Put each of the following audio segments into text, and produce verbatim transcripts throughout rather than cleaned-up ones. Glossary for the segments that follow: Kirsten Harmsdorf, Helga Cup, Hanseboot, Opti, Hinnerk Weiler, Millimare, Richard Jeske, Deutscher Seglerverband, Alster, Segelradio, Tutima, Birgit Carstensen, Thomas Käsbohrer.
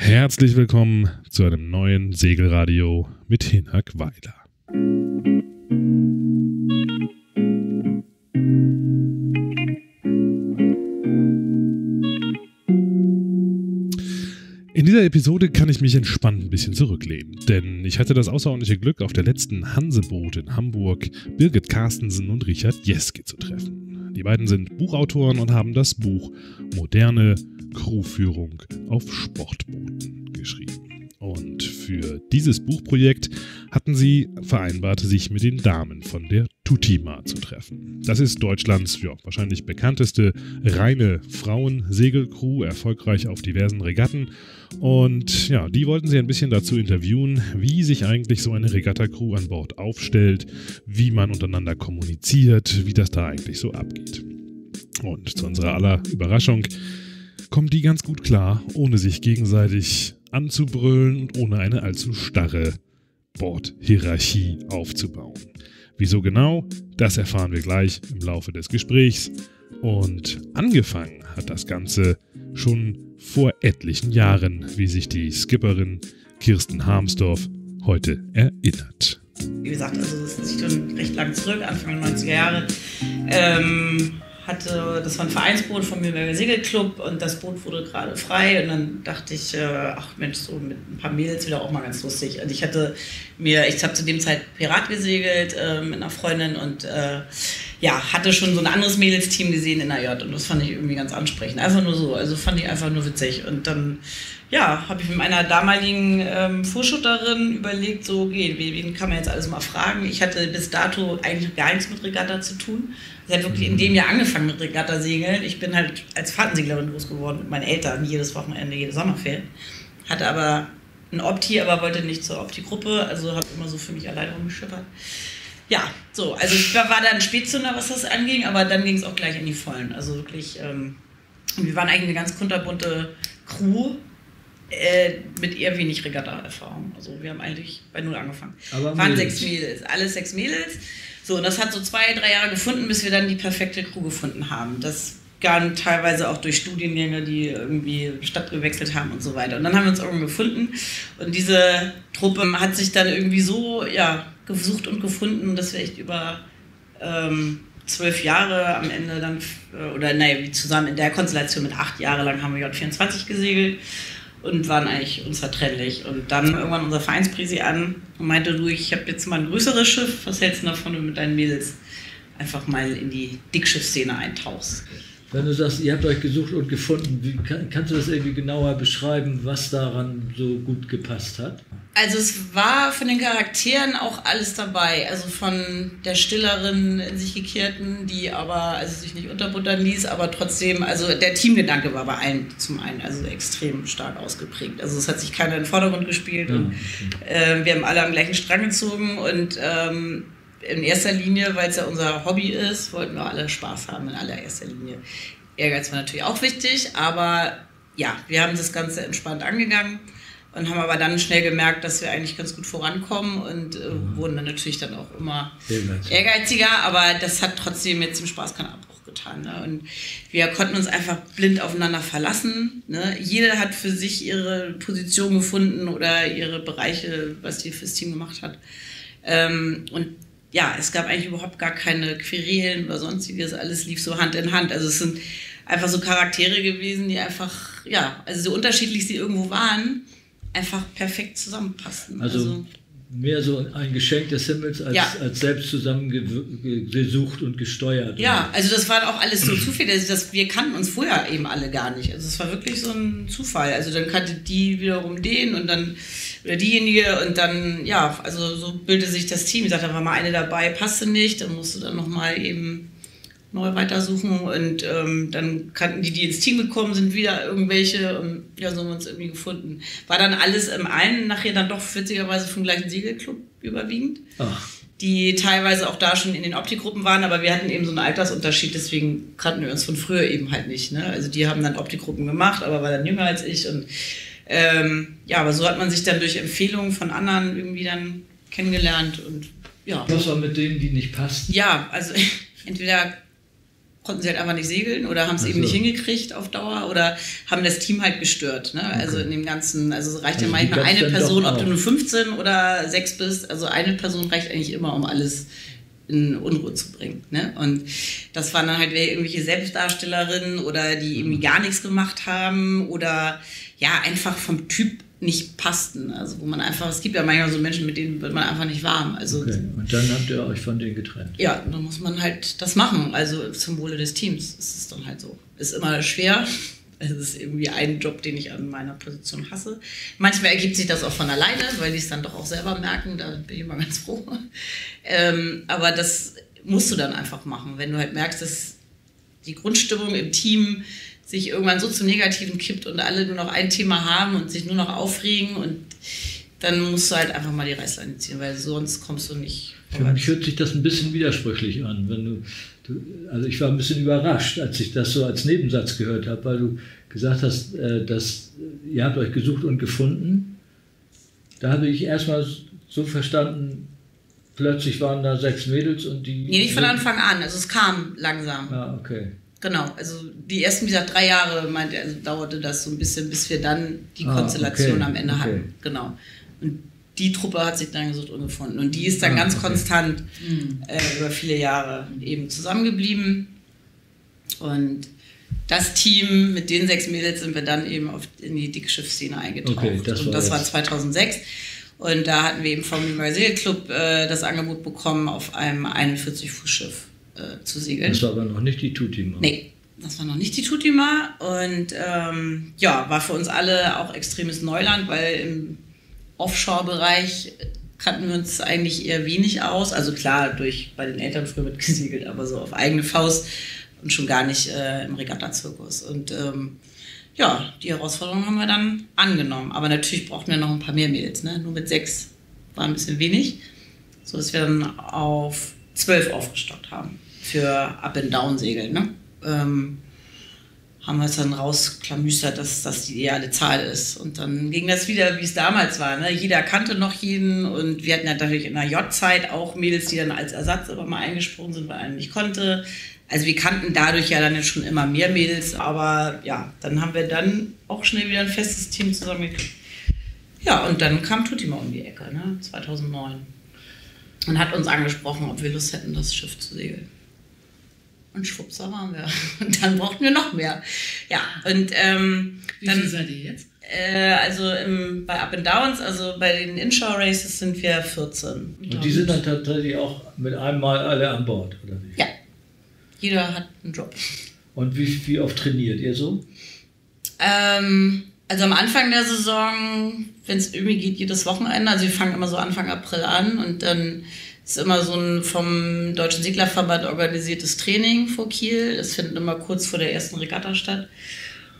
Herzlich willkommen zu einem neuen Segelradio mit Hinnerk Weiler. In dieser Episode kann ich mich entspannt ein bisschen zurücklehnen, denn ich hatte das außerordentliche Glück, auf der letzten Hanseboot in Hamburg Birgit Carstensen und Richard Jeske zu treffen. Die beiden sind Buchautoren und haben das Buch Moderne Crewführung auf Sportbooten geschrieben. Und für dieses Buchprojekt hatten sie vereinbart, sich mit den Damen von der Tutima zu treffen. Das ist Deutschlands ja, wahrscheinlich bekannteste reine Frauen-Segelcrew, erfolgreich auf diversen Regatten. Und ja, die wollten sie ein bisschen dazu interviewen, wie sich eigentlich so eine Regatta-Crew an Bord aufstellt, wie man untereinander kommuniziert, wie das da eigentlich so abgeht. Und zu unserer aller Überraschung kommen die ganz gut klar, ohne sich gegenseitig anzubrüllen und ohne eine allzu starre Bordhierarchie aufzubauen. Wieso genau, das erfahren wir gleich im Laufe des Gesprächs. Und angefangen hat das Ganze schon vor etlichen Jahren, wie sich die Skipperin Kirsten Harmsdorf heute erinnert. Wie gesagt, also das ist schon recht lang zurück, Anfang der neunziger Jahre. Ähm Hatte, das war ein Vereinsboot vom Millimare Segelclub und das Boot wurde gerade frei und dann dachte ich, äh, ach Mensch, so mit ein paar Mädels wieder auch mal ganz lustig. Also ich hatte mir, ich habe zu dem Zeit Pirat gesegelt äh, mit einer Freundin und äh, ja, hatte schon so ein anderes Mädelsteam gesehen in der J und das fand ich irgendwie ganz ansprechend. Einfach nur so, also fand ich einfach nur witzig und dann ja, habe ich mit meiner damaligen ähm, Vorschutterin überlegt, so okay, wen kann man jetzt alles mal fragen. Ich hatte bis dato eigentlich gar nichts mit Regatta zu tun. Ich habe wirklich in dem Jahr angefangen mit Regatta-Segeln. Ich bin halt als Fahrtenseglerin groß geworden mit meinen Eltern, jedes Wochenende, jede Sommerferien. Hatte aber ein Opti, aber wollte nicht zur Opti-Gruppe, also habe immer so für mich alleine rumgeschippert. Ja, so, also ich war dann Spätzünder, was das anging, aber dann ging es auch gleich in die Vollen. Also wirklich, ähm, wir waren eigentlich eine ganz kunterbunte Crew, Äh, mit eher wenig Regatta-Erfahrung. Also wir haben eigentlich bei null angefangen. Aber waren sechs Mädels, alles sechs Mädels. So, und das hat so zwei, drei Jahre gefunden, bis wir dann die perfekte Crew gefunden haben. Das gab teilweise auch durch Studiengänge, die irgendwie Stadt gewechselt haben und so weiter. Und dann haben wir uns irgendwann gefunden. Und diese Truppe hat sich dann irgendwie so, ja, gesucht und gefunden, dass wir echt über ähm, zwölf Jahre am Ende dann, oder naja, wie zusammen in der Konstellation mit acht Jahre lang haben wir J vierundzwanzig gesegelt. Und waren eigentlich unzertrennlich. Und dann irgendwann unser Vereinsprisi an und meinte, du, ich habe jetzt mal ein größeres Schiff, was hältst du davon, wenn du mit deinen Mädels einfach mal in die Dickschiff-Szene eintauchst? Wenn du sagst, ihr habt euch gesucht und gefunden, wie, kann, kannst du das irgendwie genauer beschreiben, was daran so gut gepasst hat? Also es war von den Charakteren auch alles dabei. Also von der stilleren, in sich gekehrten, die aber also sich nicht unterbuttern ließ, aber trotzdem, also der Teamgedanke war bei allen zum einen also extrem stark ausgeprägt. Also es hat sich keiner in den Vordergrund gespielt. Ja. Und, äh, wir haben alle am gleichen Strang gezogen und ähm, in erster Linie, weil es ja unser Hobby ist, wollten wir alle Spaß haben in allererster Linie. Ehrgeiz war natürlich auch wichtig, aber ja, wir haben das Ganze entspannt angegangen und haben aber dann schnell gemerkt, dass wir eigentlich ganz gut vorankommen und äh, mhm. wurden dann natürlich dann auch immer ehrgeiziger. ehrgeiziger, aber das hat trotzdem jetzt im Spaß keinen Abbruch getan. Ne? Und wir konnten uns einfach blind aufeinander verlassen. Ne? Jeder hat für sich ihre Position gefunden oder ihre Bereiche, was die fürs Team gemacht hat. Ähm, und ja, es gab eigentlich überhaupt gar keine Querelen oder sonstiges, alles lief so Hand in Hand. Also es sind einfach so Charaktere gewesen, die einfach, ja, also so unterschiedlich sie irgendwo waren, einfach perfekt zusammenpassten. Also, also mehr so ein Geschenk des Himmels als, ja. als selbst zusammengesucht und gesteuert. Ja, also das war auch alles so Zufälle, also dass wir kannten uns vorher eben alle gar nicht. Also es war wirklich so ein Zufall. Also dann kannte die wiederum den und dann oder diejenige und dann, ja, also so bildete sich das Team. Ich sagte, da war mal eine dabei, passte nicht, dann musste dann nochmal eben neu weitersuchen und ähm, dann kannten die, die ins Team gekommen sind, wieder irgendwelche und ja, so haben wir uns irgendwie gefunden. War dann alles im einen nachher dann doch witzigerweise vom gleichen Segelclub überwiegend, Ach. die teilweise auch da schon in den Opti-Gruppen waren, aber wir hatten eben so einen Altersunterschied, deswegen kannten wir uns von früher eben halt nicht. Ne? Also die haben dann Opti-Gruppen gemacht, aber war dann jünger als ich und ähm, ja, aber so hat man sich dann durch Empfehlungen von anderen irgendwie dann kennengelernt und ja. Was war mit denen, die nicht passten? Ja, also entweder konnten sie halt einfach nicht segeln oder haben es also. eben nicht hingekriegt auf Dauer oder haben das Team halt gestört. Ne? Okay. Also in dem Ganzen, also es reicht also ja manchmal eine Person, ob du nur fünfzehn oder sechs bist, also eine Person reicht eigentlich immer, um alles in Unruhe zu bringen. Ne? Und das waren dann halt irgendwelche Selbstdarstellerinnen oder die irgendwie gar nichts gemacht haben oder ja, einfach vom Typ nicht passten. Also wo man einfach, es gibt ja manchmal so Menschen, mit denen wird man einfach nicht warm. Also, okay. Und dann habt ihr euch von denen getrennt. Ja, dann muss man halt das machen. Also zum Wohle des Teams ist es dann halt so. Ist immer schwer. Es ist irgendwie ein Job, den ich an meiner Position hasse. Manchmal ergibt sich das auch von alleine, weil die es dann doch auch selber merken. Da bin ich immer ganz froh. Ähm, aber das musst du dann einfach machen. Wenn du halt merkst, dass die Grundstimmung im Team sich irgendwann so zum Negativen kippt und alle nur noch ein Thema haben und sich nur noch aufregen, und dann musst du halt einfach mal die Reißleine ziehen, weil sonst kommst du nicht voran. Für mich hört sich das ein bisschen widersprüchlich an, wenn du, du, also ich war ein bisschen überrascht, als ich das so als Nebensatz gehört habe, weil du gesagt hast, äh, dass ihr habt euch gesucht und gefunden. Da habe ich erstmal so verstanden, plötzlich waren da sechs Mädels und die... Nee, nicht von Anfang an, also es kam langsam. Ah, okay. Genau, also die ersten, wie gesagt, drei Jahre meinte, also dauerte das so ein bisschen, bis wir dann die ah, Konstellation okay, am Ende okay. hatten. Genau. Und die Truppe hat sich dann gesucht und gefunden. Und die ist dann ah, ganz okay. konstant äh, über viele Jahre eben zusammengeblieben. Und das Team mit den sechs Mädels sind wir dann eben auf, in die Dickschiff-Szene eingetaucht. Okay, das und das war zweitausendsechs. Und da hatten wir eben vom Millimare Segelclub äh, das Angebot bekommen, auf einem einundvierzig Fuß Schiff. Zu segeln. Das war aber noch nicht die Tutima. Nee, das war noch nicht die Tutima. Und ähm, ja, war für uns alle auch extremes Neuland, weil im Offshore-Bereich kannten wir uns eigentlich eher wenig aus. Also klar, durch bei den Eltern früher mitgesegelt, aber so auf eigene Faust und schon gar nicht äh, im Regatta-Zirkus. Und ähm, ja, die Herausforderung haben wir dann angenommen. Aber natürlich brauchten wir noch ein paar mehr Mädels. Ne? Nur mit sechs war ein bisschen wenig, sodass wir dann auf zwölf aufgestockt haben. Für Up-and-Down-Segeln, ne? ähm, haben wir es dann rausklamüstert, dass das die ideale Zahl ist. Und dann ging das wieder, wie es damals war. Ne? Jeder kannte noch jeden, und wir hatten ja natürlich in der J-Zeit auch Mädels, die dann als Ersatz immer mal eingesprungen sind, weil einer nicht konnte. Also wir kannten dadurch ja dann schon immer mehr Mädels, aber ja, dann haben wir dann auch schnell wieder ein festes Team zusammengekriegt. Ja, und dann kam Tutima um die Ecke, ne? zweitausendneun. Und hat uns angesprochen, ob wir Lust hätten, das Schiff zu segeln. Und schwupps, da waren wir. Und dann brauchten wir noch mehr. Ja, und ähm, wie dann, viel seid ihr jetzt? Äh, also im, bei Up and Downs, also bei den Inshore Races sind wir vierzehn. Und, und die sind dann tatsächlich auch mit einem Mal alle an Bord, oder wie? Ja, jeder hat einen Job. Und wie, wie oft trainiert ihr so? Ähm, also am Anfang der Saison, wenn es irgendwie geht, jedes Wochenende. Also wir fangen immer so Anfang April an, und dann ist immer so ein vom Deutschen Seglerverband organisiertes Training vor Kiel. Das findet immer kurz vor der ersten Regatta statt.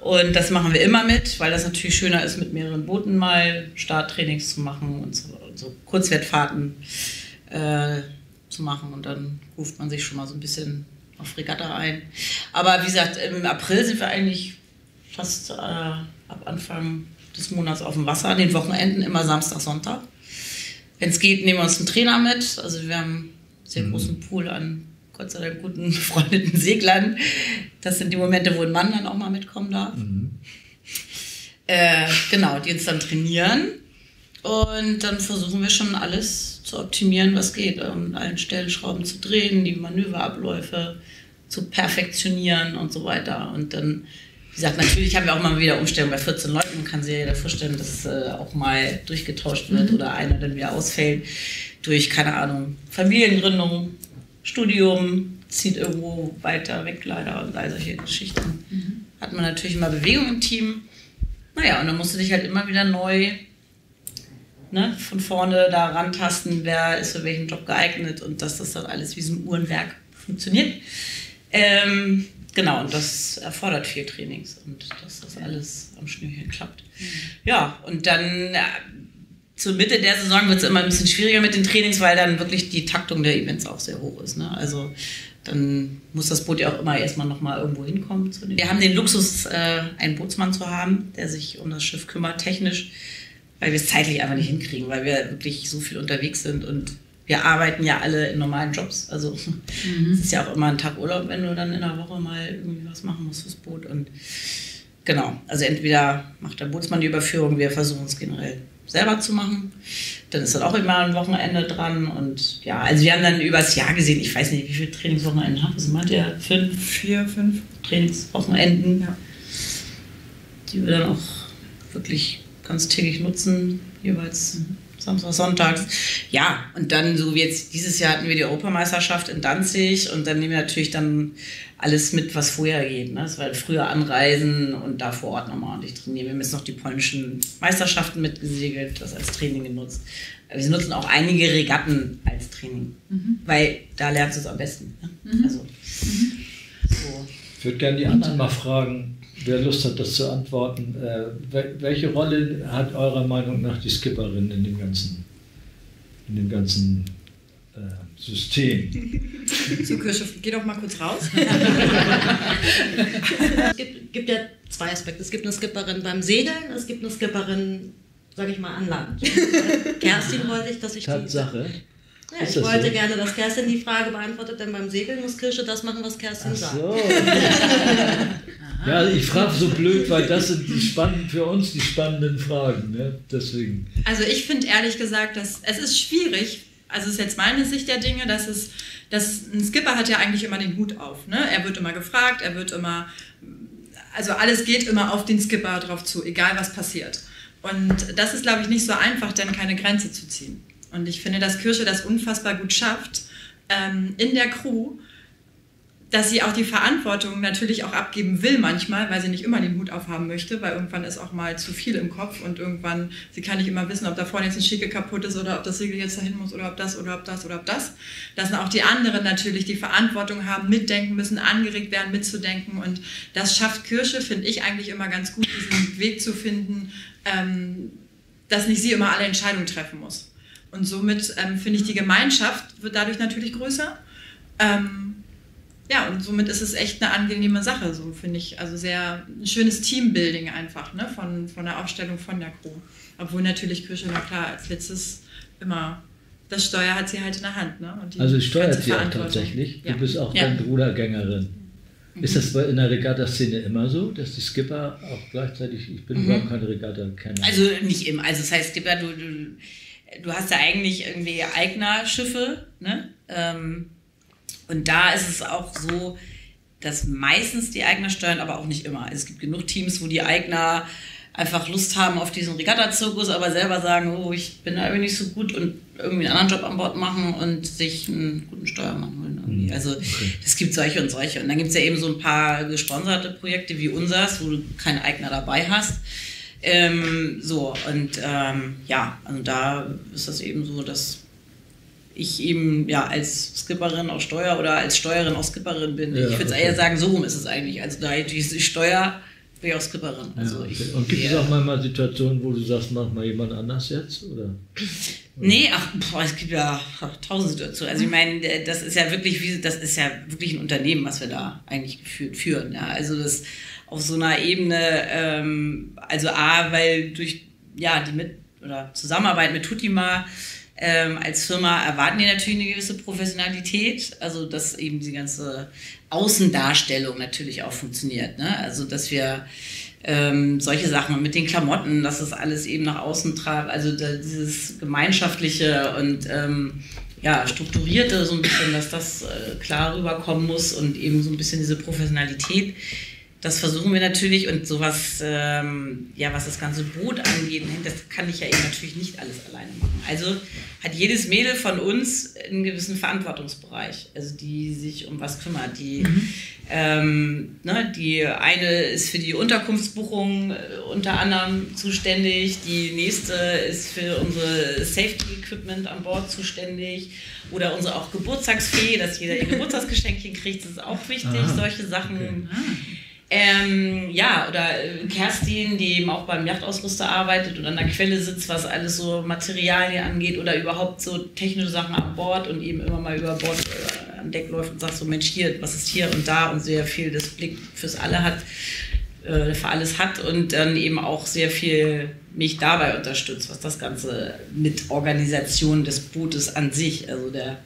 Und das machen wir immer mit, weil das natürlich schöner ist, mit mehreren Booten mal Starttrainings zu machen und so, so Kurzwettfahrten äh, zu machen. Und dann ruft man sich schon mal so ein bisschen auf Regatta ein. Aber wie gesagt, im April sind wir eigentlich fast äh, ab Anfang des Monats auf dem Wasser. An den Wochenenden immer Samstag, Sonntag. Wenn es geht, nehmen wir uns einen Trainer mit. Also wir haben einen sehr großen Pool an Gott sei Dank guten befreundeten Seglern. Das sind die Momente, wo ein Mann dann auch mal mitkommen darf. Mhm. Äh, genau, die uns dann trainieren. Und dann versuchen wir schon alles zu optimieren, was geht. An allen Stellen Schrauben zu drehen, die Manöverabläufe zu perfektionieren und so weiter. Und dann, wie gesagt, natürlich haben wir auch mal wieder Umstellungen bei vierzehn Leuten. Man kann sich ja vorstellen, dass äh, auch mal durchgetauscht wird, mhm, oder einer dann wieder ausfällt durch, keine Ahnung, Familiengründung, Studium, zieht irgendwo weiter weg leider und all solche Geschichten. Mhm. Hat man natürlich immer Bewegung im Team. Naja, und dann musst du dich halt immer wieder neu, ne, von vorne da rantasten, wer ist für welchen Job geeignet, und dass das dann alles wie so ein Uhrenwerk funktioniert. Ähm, Genau, und das erfordert viel Trainings und dass das alles am Schnürchen klappt. Mhm. Ja, und dann ja, zur Mitte der Saison wird es immer ein bisschen schwieriger mit den Trainings, weil dann wirklich die Taktung der Events auch sehr hoch ist. Ne? Also dann muss das Boot ja auch immer erstmal nochmal irgendwo hinkommen. Zu den Wir haben den Luxus, äh, einen Bootsmann zu haben, der sich um das Schiff kümmert, technisch, weil wir es zeitlich einfach nicht hinkriegen, weil wir wirklich so viel unterwegs sind und wir arbeiten ja alle in normalen Jobs. Also mhm. es ist ja auch immer ein Tag Urlaub, wenn du dann in der Woche mal irgendwie was machen musst fürs Boot. Und genau, also entweder macht der Bootsmann die Überführung, wir versuchen es generell selber zu machen. Dann ist dann auch immer ein Wochenende dran. Und ja, also wir haben dann übers Jahr gesehen, ich weiß nicht, wie viele Trainingswochenenden habt ihr? Meint ihr fünf, vier, fünf Trainingswochenenden, ja. Die wir dann auch wirklich ganz täglich nutzen, jeweils Samstag, Sonntags. Ja, und dann so wie jetzt, dieses Jahr hatten wir die Europameisterschaft in Danzig und dann nehmen wir natürlich dann alles mit, was vorher geht. Ne? Das war früher anreisen und da vor Ort nochmal ordentlich trainieren. Wir haben jetzt noch die polnischen Meisterschaften mitgesegelt, das als Training genutzt. Wir nutzen auch einige Regatten als Training, mhm. weil da lernst du es am besten. Ne? Mhm. Also, mhm. So. Ich würde gerne die anderen mal fragen, wer Lust hat, das zu antworten. Äh, welche Rolle hat eurer Meinung nach die Skipperin in dem ganzen, in dem ganzen äh, System? So, Kirchhoff, geh doch mal kurz raus. Es gibt, gibt ja zwei Aspekte. Es gibt eine Skipperin beim Segeln, es gibt eine Skipperin, sag ich mal, an Land. Kerstin wollte ich, dass ich Tatsache. Die... Ja, ich wollte so? gerne, dass Kerstin die Frage beantwortet, denn beim Segeln muss Kirsche das machen, was Kerstin sagt. So. Ja, ich frage so blöd, weil das sind die spannenden, für uns die spannenden Fragen. Ne? Deswegen. Also ich finde ehrlich gesagt, dass es ist schwierig, also es ist jetzt meine Sicht der Dinge, dass, es, dass ein Skipper hat ja eigentlich immer den Hut auf. Ne? Er wird immer gefragt, er wird immer, also alles geht immer auf den Skipper drauf zu, egal was passiert. Und das ist, glaube ich, nicht so einfach, denn keine Grenze zu ziehen. Und ich finde, dass Kirsche das unfassbar gut schafft, ähm, in der Crew, dass sie auch die Verantwortung natürlich auch abgeben will manchmal, weil sie nicht immer den Hut aufhaben möchte, weil irgendwann ist auch mal zu viel im Kopf und irgendwann, sie kann nicht immer wissen, ob da vorne jetzt ein Schicke kaputt ist oder ob das Segel jetzt dahin muss oder ob das oder ob das oder ob das. Dass auch die anderen natürlich die Verantwortung haben, mitdenken müssen, angeregt werden, mitzudenken, und das schafft Kirsche, finde ich, eigentlich immer ganz gut, diesen Weg zu finden, ähm, dass nicht sie immer alle Entscheidungen treffen muss. Und somit ähm, finde ich, die Gemeinschaft wird dadurch natürlich größer. Ähm, ja, und somit ist es echt eine angenehme Sache, so finde ich. Also sehr ein schönes Teambuilding einfach, ne? von, von der Aufstellung von der Crew. Obwohl natürlich Kirsche, na klar, als letztes immer, das Steuer hat sie halt in der Hand. Ne? Und die also steuert sie auch tatsächlich. Ja. Du bist auch ja. dann Rudergängerin. Mhm. Ist das in der Regatta-Szene immer so, dass die Skipper auch gleichzeitig, ich bin mhm. überhaupt keine Regatta-Kenner. Also nicht immer, also das heißt Skipper, du... du Du hast ja eigentlich irgendwie Eigner-Schiffe, ne? Und da ist es auch so, dass meistens die Eigner steuern, aber auch nicht immer. Also es gibt genug Teams, wo die Eigner einfach Lust haben auf diesen Regatta-Zirkus, aber selber sagen, oh, ich bin da irgendwie nicht so gut, und irgendwie einen anderen Job an Bord machen und sich einen guten Steuermann holen. Irgendwie. Also es gibt solche und solche. Und dann gibt es ja eben so ein paar gesponserte Projekte wie unseres, wo du keinen Eigner dabei hast. Ähm, so, und ähm, ja, also da ist das eben so, dass ich eben ja als Skipperin auch Steuer oder als Steuerin auch Skipperin bin. Ja, ich würde okay. eher sagen, so rum ist es eigentlich. Also da hätte ich Steuer, bin ich auch Skipperin. Ja, also, ich, okay. Und gibt es auch manchmal Situationen, wo du sagst, mach mal jemand anders jetzt? Oder? Oder? Nee, ach, boah, es gibt ja ach, tausend Situationen. Also ich meine, das ist ja wirklich wie, das ist ja wirklich ein Unternehmen, was wir da eigentlich geführt, führen. Ja? Also das auf so einer Ebene, ähm, also A, weil durch ja, die mit oder Zusammenarbeit mit Tutima ähm, als Firma erwarten die natürlich eine gewisse Professionalität, also dass eben die ganze Außendarstellung natürlich auch funktioniert, ne? Also dass wir ähm, solche Sachen mit den Klamotten, dass das alles eben nach außen tragt, also da, dieses Gemeinschaftliche und ähm, ja, Strukturierte so ein bisschen, dass das äh, klar rüberkommen muss und eben so ein bisschen diese Professionalität. Das versuchen wir natürlich, und sowas, ähm, ja, was das ganze Boot angeht, das kann ich ja eben natürlich nicht alles alleine machen. Also hat jedes Mädel von uns einen gewissen Verantwortungsbereich, also die sich um was kümmert. Die, mhm. ähm, ne, die eine ist für die Unterkunftsbuchung unter anderem zuständig, die nächste ist für unsere Safety-Equipment an Bord zuständig oder unsere auch Geburtstagsfee, dass jeder ihr Geburtstagsgeschenkchen kriegt, das ist auch wichtig, ah, solche Sachen. Okay. Ähm, ja, oder Kerstin, die eben auch beim Yachtausrüster arbeitet und an der Quelle sitzt, was alles so Materialien angeht oder überhaupt so technische Sachen an Bord und eben immer mal über Bord äh, am Deck läuft und sagt so, Mensch, hier, was ist hier und da, und sehr viel das Blick fürs Alle hat. äh, für alles hat und dann eben auch sehr viel mich dabei unterstützt, was das Ganze mit Organisation des Bootes an sich, also der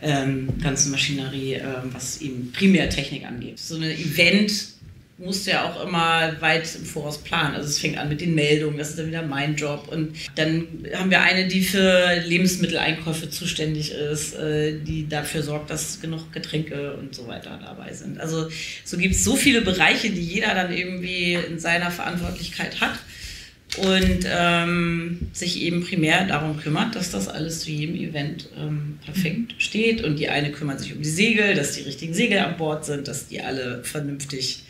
ähm, ganzen Maschinerie, äh, was eben primär Technik angeht. So ein Event musst du ja auch immer weit im Voraus planen. Also es fängt an mit den Meldungen, das ist dann wieder mein Job. Und dann haben wir eine, die für Lebensmitteleinkäufe zuständig ist, die dafür sorgt, dass genug Getränke und so weiter dabei sind. Also so gibt es so viele Bereiche, die jeder dann irgendwie in seiner Verantwortlichkeit hat und ähm, sich eben primär darum kümmert, dass das alles zu jedem Event ähm, perfekt steht. Und die eine kümmert sich um die Segel, dass die richtigen Segel an Bord sind, dass die alle vernünftig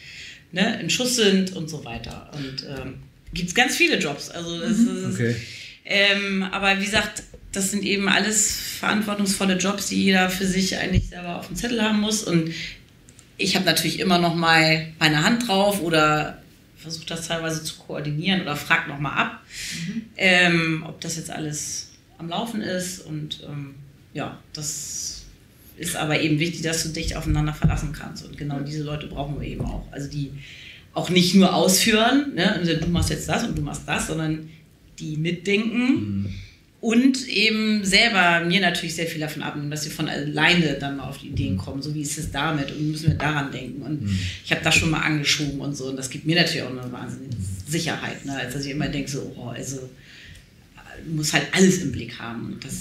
Ne, in Schuss sind und so weiter. Und ähm, gibt es ganz viele Jobs. Also das ist, okay. ähm, aber wie gesagt, das sind eben alles verantwortungsvolle Jobs, die jeder für sich eigentlich selber auf dem Zettel haben muss. Und ich habe natürlich immer noch mal meine Hand drauf oder versuche das teilweise zu koordinieren oder frage noch mal ab, mhm. ähm, ob das jetzt alles am Laufen ist. Und ähm, ja, das ist aber eben wichtig, dass du dich aufeinander verlassen kannst. Und genau diese Leute brauchen wir eben auch. Also die auch nicht nur ausführen, ne? Du machst jetzt das und du machst das, sondern die mitdenken mhm. und eben selber mir natürlich sehr viel davon abnehmen, dass sie von alleine dann mal auf die Ideen kommen. So, wie ist es damit? Und müssen wir daran denken? Und mhm. ich habe das schon mal angeschoben und so. Und das gibt mir natürlich auch eine wahnsinnige Sicherheit, ne? Als dass ich immer denke, so, oh, also du musst halt alles im Blick haben. Und das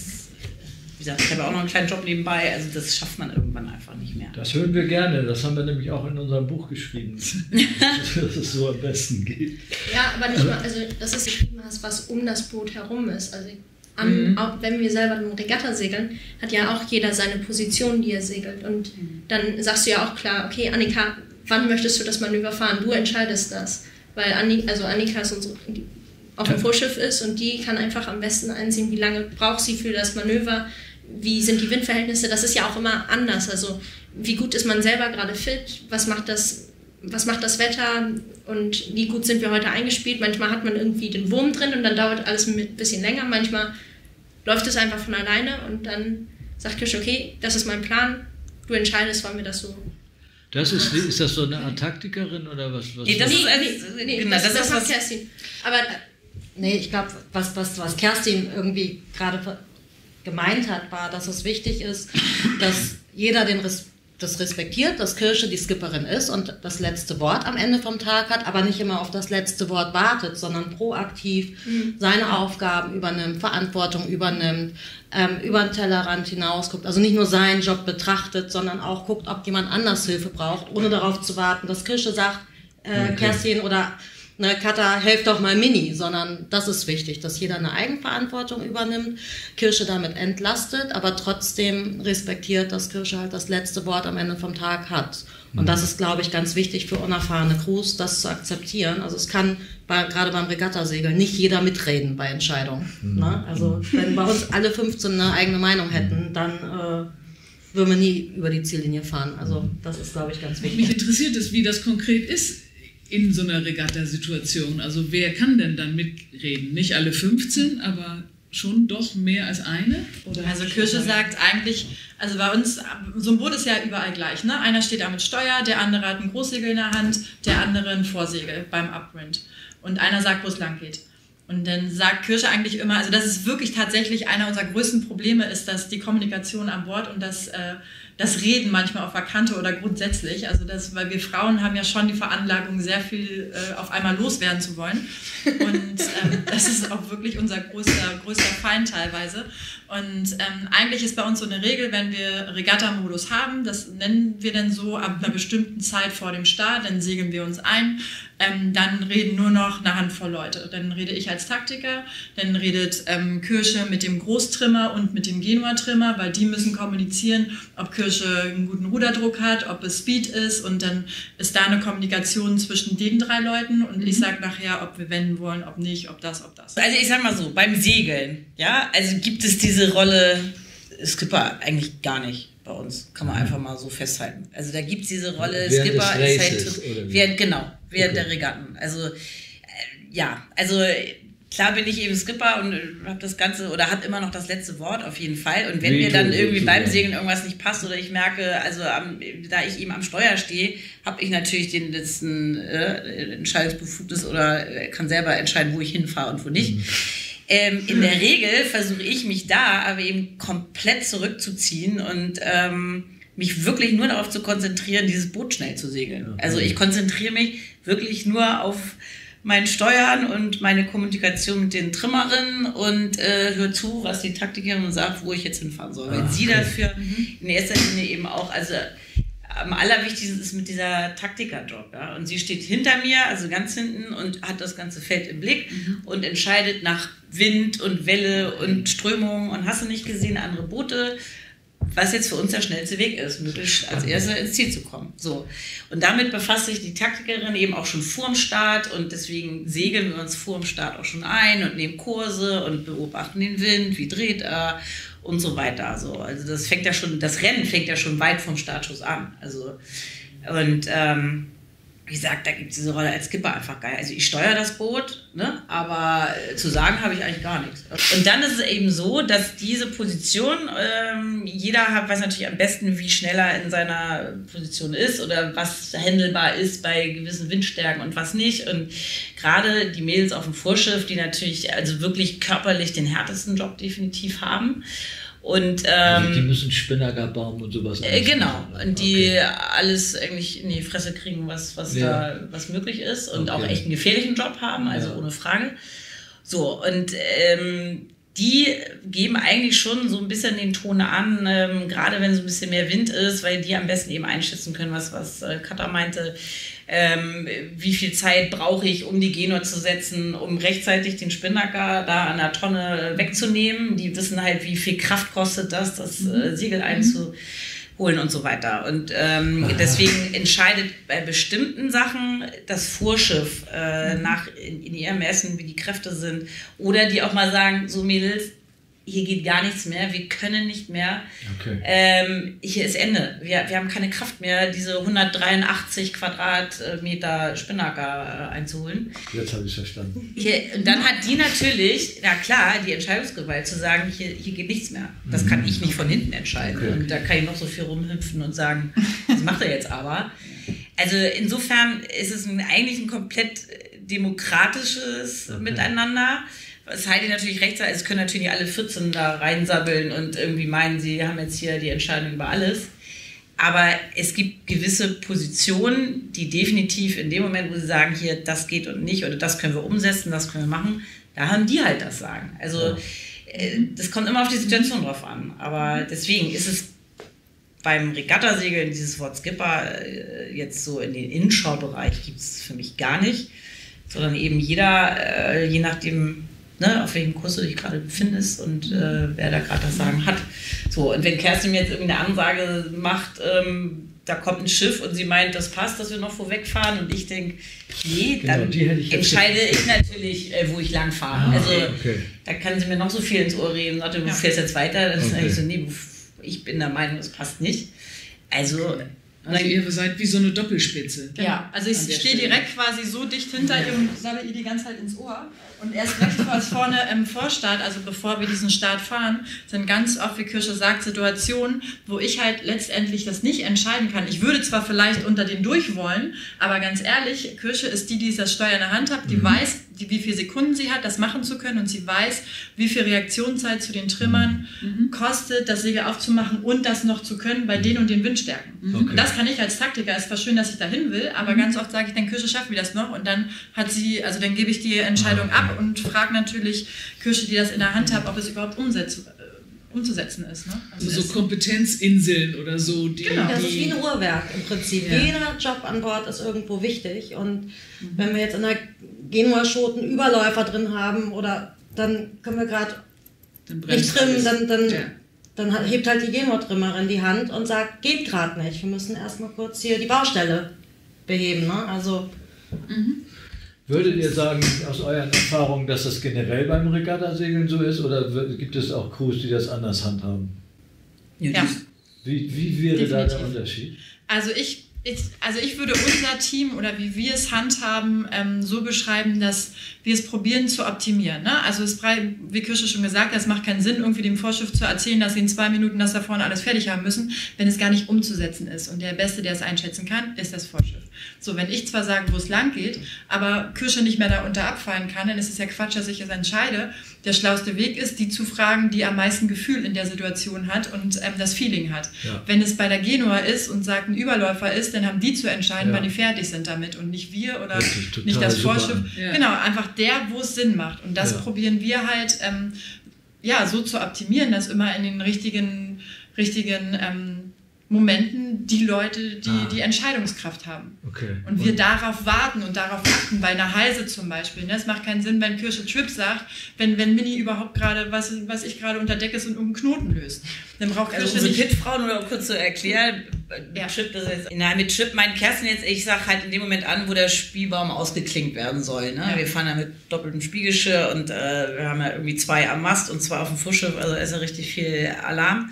Wie gesagt, ich habe auch noch einen kleinen Job nebenbei, also das schafft man irgendwann einfach nicht mehr. Das hören wir gerne, das haben wir nämlich auch in unserem Buch geschrieben, dass es so am besten geht. Ja, aber nicht nur, also dass es geschrieben hast, was um das Boot herum ist. Also am, mhm. auch wenn wir selber eine Regatta segeln, hat ja auch jeder seine Position, die er segelt. Und mhm. dann sagst du ja auch klar, okay, Annika, wann möchtest du das Manöver fahren? Du entscheidest das. Weil Anni, also Annika ist unsere, die auf dem Vorschiff ist, und die kann einfach am besten einsehen, wie lange braucht sie für das Manöver. Wie sind die Windverhältnisse? Das ist ja auch immer anders. Also wie gut ist man selber gerade fit? Was macht das, was macht das Wetter? Und wie gut sind wir heute eingespielt? Manchmal hat man irgendwie den Wurm drin und dann dauert alles ein bisschen länger. Manchmal läuft es einfach von alleine und dann sagt Kirsch, okay, das ist mein Plan. Du entscheidest, wann wir das so... Das ist, ist das so eine Art Taktikerin oder was? was nee, das, ist, nee, nee, genau, das, das, das ist was Kerstin. Aber nee, ich glaube, was, was, was Kerstin irgendwie gerade... gemeint hat, war, dass es wichtig ist, dass jeder den Res- das respektiert, dass Kirsche die Skipperin ist und das letzte Wort am Ende vom Tag hat, aber nicht immer auf das letzte Wort wartet, sondern proaktiv mhm. seine Aufgaben übernimmt, Verantwortung übernimmt, ähm, über den Tellerrand hinaus guckt, also nicht nur seinen Job betrachtet, sondern auch guckt, ob jemand anders Hilfe braucht, ohne darauf zu warten, dass Kirsche sagt, äh, okay. Kerstin oder Ne, Katha, helft doch mal Mini, sondern das ist wichtig, dass jeder eine Eigenverantwortung übernimmt, Kirsche damit entlastet, aber trotzdem respektiert, dass Kirsche halt das letzte Wort am Ende vom Tag hat. Und das ist, glaube ich, ganz wichtig für unerfahrene Crews, das zu akzeptieren. Also es kann bei, gerade beim Regattasegeln nicht jeder mitreden bei Entscheidungen. Ne? Also wenn bei uns alle fünfzehn eine eigene Meinung hätten, dann... Äh, würden wir nie über die Ziellinie fahren. Also das ist, glaube ich, ganz wichtig. Mich interessiert es, wie das konkret ist in so einer Regatta-Situation. Also wer kann denn dann mitreden? Nicht alle fünfzehn, aber schon doch mehr als eine? Oder also Kirsche sagt eigentlich, also bei uns, so ein Boot ist ja überall gleich, ne? Einer steht da mit Steuer, der andere hat ein Großsegel in der Hand, der andere ein Vorsegel beim Upwind. Und einer sagt, wo es lang geht. Und dann sagt Kirsche eigentlich immer, also das ist wirklich tatsächlich einer unserer größten Probleme, ist, dass die Kommunikation an Bord und das, äh, das Reden manchmal auf der Kante oder grundsätzlich, also das, weil wir Frauen haben ja schon die Veranlagung, sehr viel äh, auf einmal loswerden zu wollen. Und ähm, das ist auch wirklich unser größter, größter Feind teilweise. Und ähm, eigentlich ist bei uns so eine Regel, wenn wir Regatta-Modus haben, das nennen wir dann so, ab einer bestimmten Zeit vor dem Start, dann segeln wir uns ein, ähm, dann reden nur noch eine Handvoll Leute. Dann rede ich als Taktiker, dann redet ähm, Kirsche mit dem Großtrimmer und mit dem Genua-Trimmer, weil die müssen kommunizieren, ob Kirsche einen guten Ruderdruck hat, ob es Speed ist, und dann ist da eine Kommunikation zwischen den drei Leuten und mhm. ich sage nachher, ob wir wenden wollen, ob nicht, ob das, ob das. Also ich sag mal so, beim Segeln, ja, also gibt es diese Rolle Skipper eigentlich gar nicht bei uns, kann man einfach mal so festhalten. Also da gibt es diese Rolle während Skipper des Races, ist halt, während, genau, während okay. der Regatten. Also äh, ja, also klar bin ich eben Skipper und habe das Ganze oder hat immer noch das letzte Wort auf jeden Fall. Und wenn Veto, mir dann irgendwie Veto. beim Segeln irgendwas nicht passt oder ich merke, also am, da ich eben am Steuer stehe, habe ich natürlich den letzten äh, Entscheidungsbefugnis oder kann selber entscheiden, wo ich hinfahre und wo nicht. Mhm. Ähm, in der Regel versuche ich mich da aber eben komplett zurückzuziehen und ähm, mich wirklich nur darauf zu konzentrieren, dieses Boot schnell zu segeln. Also ich konzentriere mich wirklich nur auf mein Steuern und meine Kommunikation mit den Trimmerinnen und äh, höre zu, was die Taktikerin sagt, wo ich jetzt hinfahren soll. Weil ah, sie okay. dafür in erster Linie eben auch, also am allerwichtigsten ist mit dieser Taktiker-Job. Ja? Und sie steht hinter mir, also ganz hinten und hat das ganze Feld im Blick mhm. und entscheidet nach Wind und Welle und Strömung und hast du nicht gesehen, andere Boote, was jetzt für uns der schnellste Weg ist, möglichst als Erste ins Ziel zu kommen. So. Und damit befasst sich die Taktikerin eben auch schon vor dem Start und deswegen segeln wir uns vor dem Start auch schon ein und nehmen Kurse und beobachten den Wind, wie dreht er und so weiter. So. Also das fängt ja schon, das Rennen fängt ja schon weit vom Startschuss an. Also, und ähm, wie gesagt, da gibt es diese Rolle als Skipper einfach geil. Also ich steuere das Boot, ne? Aber zu sagen habe ich eigentlich gar nichts. Und dann ist es eben so, dass diese Position, ähm, jeder hat, weiß natürlich am besten, wie schnell er in seiner Position ist oder was handelbar ist bei gewissen Windstärken und was nicht. Und gerade die Mädels auf dem Vorschiff, die natürlich also wirklich körperlich den härtesten Job definitiv haben. Und, ähm, also die müssen Spinnagerbaum und sowas äh, genau, und die okay. alles eigentlich in die Fresse kriegen, was, was ja. da was möglich ist und okay. auch echt einen gefährlichen Job haben, also ja. ohne Frage. So, und ähm, die geben eigentlich schon so ein bisschen den Ton an, ähm, gerade wenn so ein bisschen mehr Wind ist, weil die am besten eben einschätzen können, was, was äh, Katha meinte, ähm, wie viel Zeit brauche ich, um die Genor zu setzen, um rechtzeitig den Spinnaker da an der Tonne wegzunehmen. Die wissen halt, wie viel Kraft kostet das, das äh, Segel einzuholen und so weiter. Und ähm, deswegen entscheidet bei bestimmten Sachen das Vorschiff äh, nach in, in ihrem Ermessen, wie die Kräfte sind. Oder die auch mal sagen, so Mädels, hier geht gar nichts mehr, wir können nicht mehr. Okay. Ähm, hier ist Ende. Wir, wir haben keine Kraft mehr, diese hundertdreiundachtzig Quadratmeter Spinnaker äh, einzuholen. Jetzt habe ich verstanden. Hier, und dann hat die natürlich, na klar, die Entscheidungsgewalt zu sagen, hier, hier geht nichts mehr. Das mhm. kann ich nicht von hinten entscheiden. Okay. Und da kann ich noch so viel rumhüpfen und sagen, das macht er jetzt aber. Also insofern ist es ein, eigentlich ein komplett demokratisches okay. Miteinander. Es halten natürlich rechtzeitig, es können natürlich nicht alle vierzehn da reinsabbeln und irgendwie meinen, sie haben jetzt hier die Entscheidung über alles. Aber es gibt gewisse Positionen, die definitiv in dem Moment, wo sie sagen, hier, das geht und nicht oder das können wir umsetzen, das können wir machen, da haben die halt das Sagen. Also das kommt immer auf die Situation drauf an. Aber deswegen ist es beim Regattasegeln, dieses Wort Skipper, jetzt so in den Innenschau-Bereich gibt es für mich gar nicht, sondern eben jeder, je nachdem, ne, auf welchem Kurs du dich gerade befindest und äh, wer da gerade das Sagen hat. So, und wenn Kerstin mir jetzt irgendeine Ansage macht, ähm, da kommt ein Schiff und sie meint, das passt, dass wir noch vorwegfahren und ich denke, nee, genau, dann ich entscheide ich natürlich, äh, wo ich lang fahre. Ah, also okay. Da kann sie mir noch so viel ins Ohr reden, sagt, du ja. fährst jetzt weiter, dann okay. ist so, nee, ich bin der Meinung, das passt nicht. Also... Also ihr seid wie so eine Doppelspitze. Ja, also ich stehe direkt quasi so dicht hinter ihr und sabbel ihr die ganze Zeit ins Ohr. Und erst recht war es vorne im Vorstart, also bevor wir diesen Start fahren, sind ganz oft, wie Kirsche sagt, Situationen, wo ich halt letztendlich das nicht entscheiden kann. Ich würde zwar vielleicht unter den durch wollen, aber ganz ehrlich, Kirsche ist die, die das Steuer in der Hand hat, die mhm. weiß, die, wie viele Sekunden sie hat, das machen zu können und sie weiß, wie viel Reaktionszeit zu den Trimmern mhm. kostet, das Segel aufzumachen und das noch zu können bei den und den Windstärken. Mhm. Okay. Und das kann ich als Taktiker, es war schön, dass ich da hin will, aber mhm. ganz oft sage ich, dann Kirsche, schaffen wir das noch? Und dann hat sie, also dann gebe ich die Entscheidung ab und frage natürlich Kirsche, die das in der Hand hat, ob es überhaupt umsetzt, äh, umzusetzen ist. Ne? Also so ist Kompetenzinseln oder so. Die, genau, das die ist wie ein Uhrwerk im Prinzip. Ja. Jeder Job an Bord ist irgendwo wichtig und mhm. wenn wir jetzt in der Genua-Schoten Überläufer drin haben oder dann können wir gerade nicht trimmen, dann... dann ja. Dann hebt halt die Genor-Trimmerin die Hand und sagt, geht gerade nicht, wir müssen erstmal kurz hier die Baustelle beheben. Ne? Also, mhm. Würdet ihr sagen, aus euren Erfahrungen, dass das generell beim Regattasegeln so ist oder gibt es auch Crews, die das anders handhaben? Ja. Wie, wie wäre definitiv da der Unterschied? Also ich Ich, also ich würde unser Team oder wie wir es handhaben, ähm, so beschreiben, dass wir es probieren zu optimieren. Ne? Also es, wie Kirsten schon gesagt hat, es macht keinen Sinn, irgendwie dem Vorschiff zu erzählen, dass sie in zwei Minuten das da vorne alles fertig haben müssen, wenn es gar nicht umzusetzen ist. Und der Beste, der es einschätzen kann, ist das Vorschiff. So, wenn ich zwar sage, wo es lang geht, aber Kirsten nicht mehr darunter abfallen kann, dann ist es ja Quatsch, dass ich es entscheide. Der schlauste Weg ist, die zu fragen, die am meisten Gefühl in der Situation hat und ähm, das Feeling hat. Ja. Wenn es bei der Genua ist und sagt, ein Überläufer ist, dann haben die zu entscheiden, ja, wann die fertig sind damit und nicht wir oder das nicht das Vorschiff. Ja. Genau, einfach der, wo es Sinn macht. Und das ja. probieren wir halt ähm, ja, so zu optimieren, dass immer in den richtigen, richtigen ähm, Momenten die Leute, die ah. die Entscheidungskraft haben. Okay. Und, und wir darauf warten und darauf achten, bei einer Halse zum Beispiel. Ne? Es macht keinen Sinn, wenn Kirsten Trip sagt, wenn, wenn Mini überhaupt gerade, was, was ich gerade unter Deck ist und irgendeinen Knoten löst. Dann braucht also unsere Pitfrauen, oder um kurz zu erklären, ja. Chip, das heißt, na, mit Chip meint Kerstin jetzt, ich sag halt in dem Moment an, wo der Spielbaum ausgeklinkt werden soll. Ne? Ja. Wir fahren ja mit doppeltem Spielgeschirr und äh, wir haben ja irgendwie zwei am Mast und zwei auf dem Fußschiff, also ist ja richtig viel Alarm.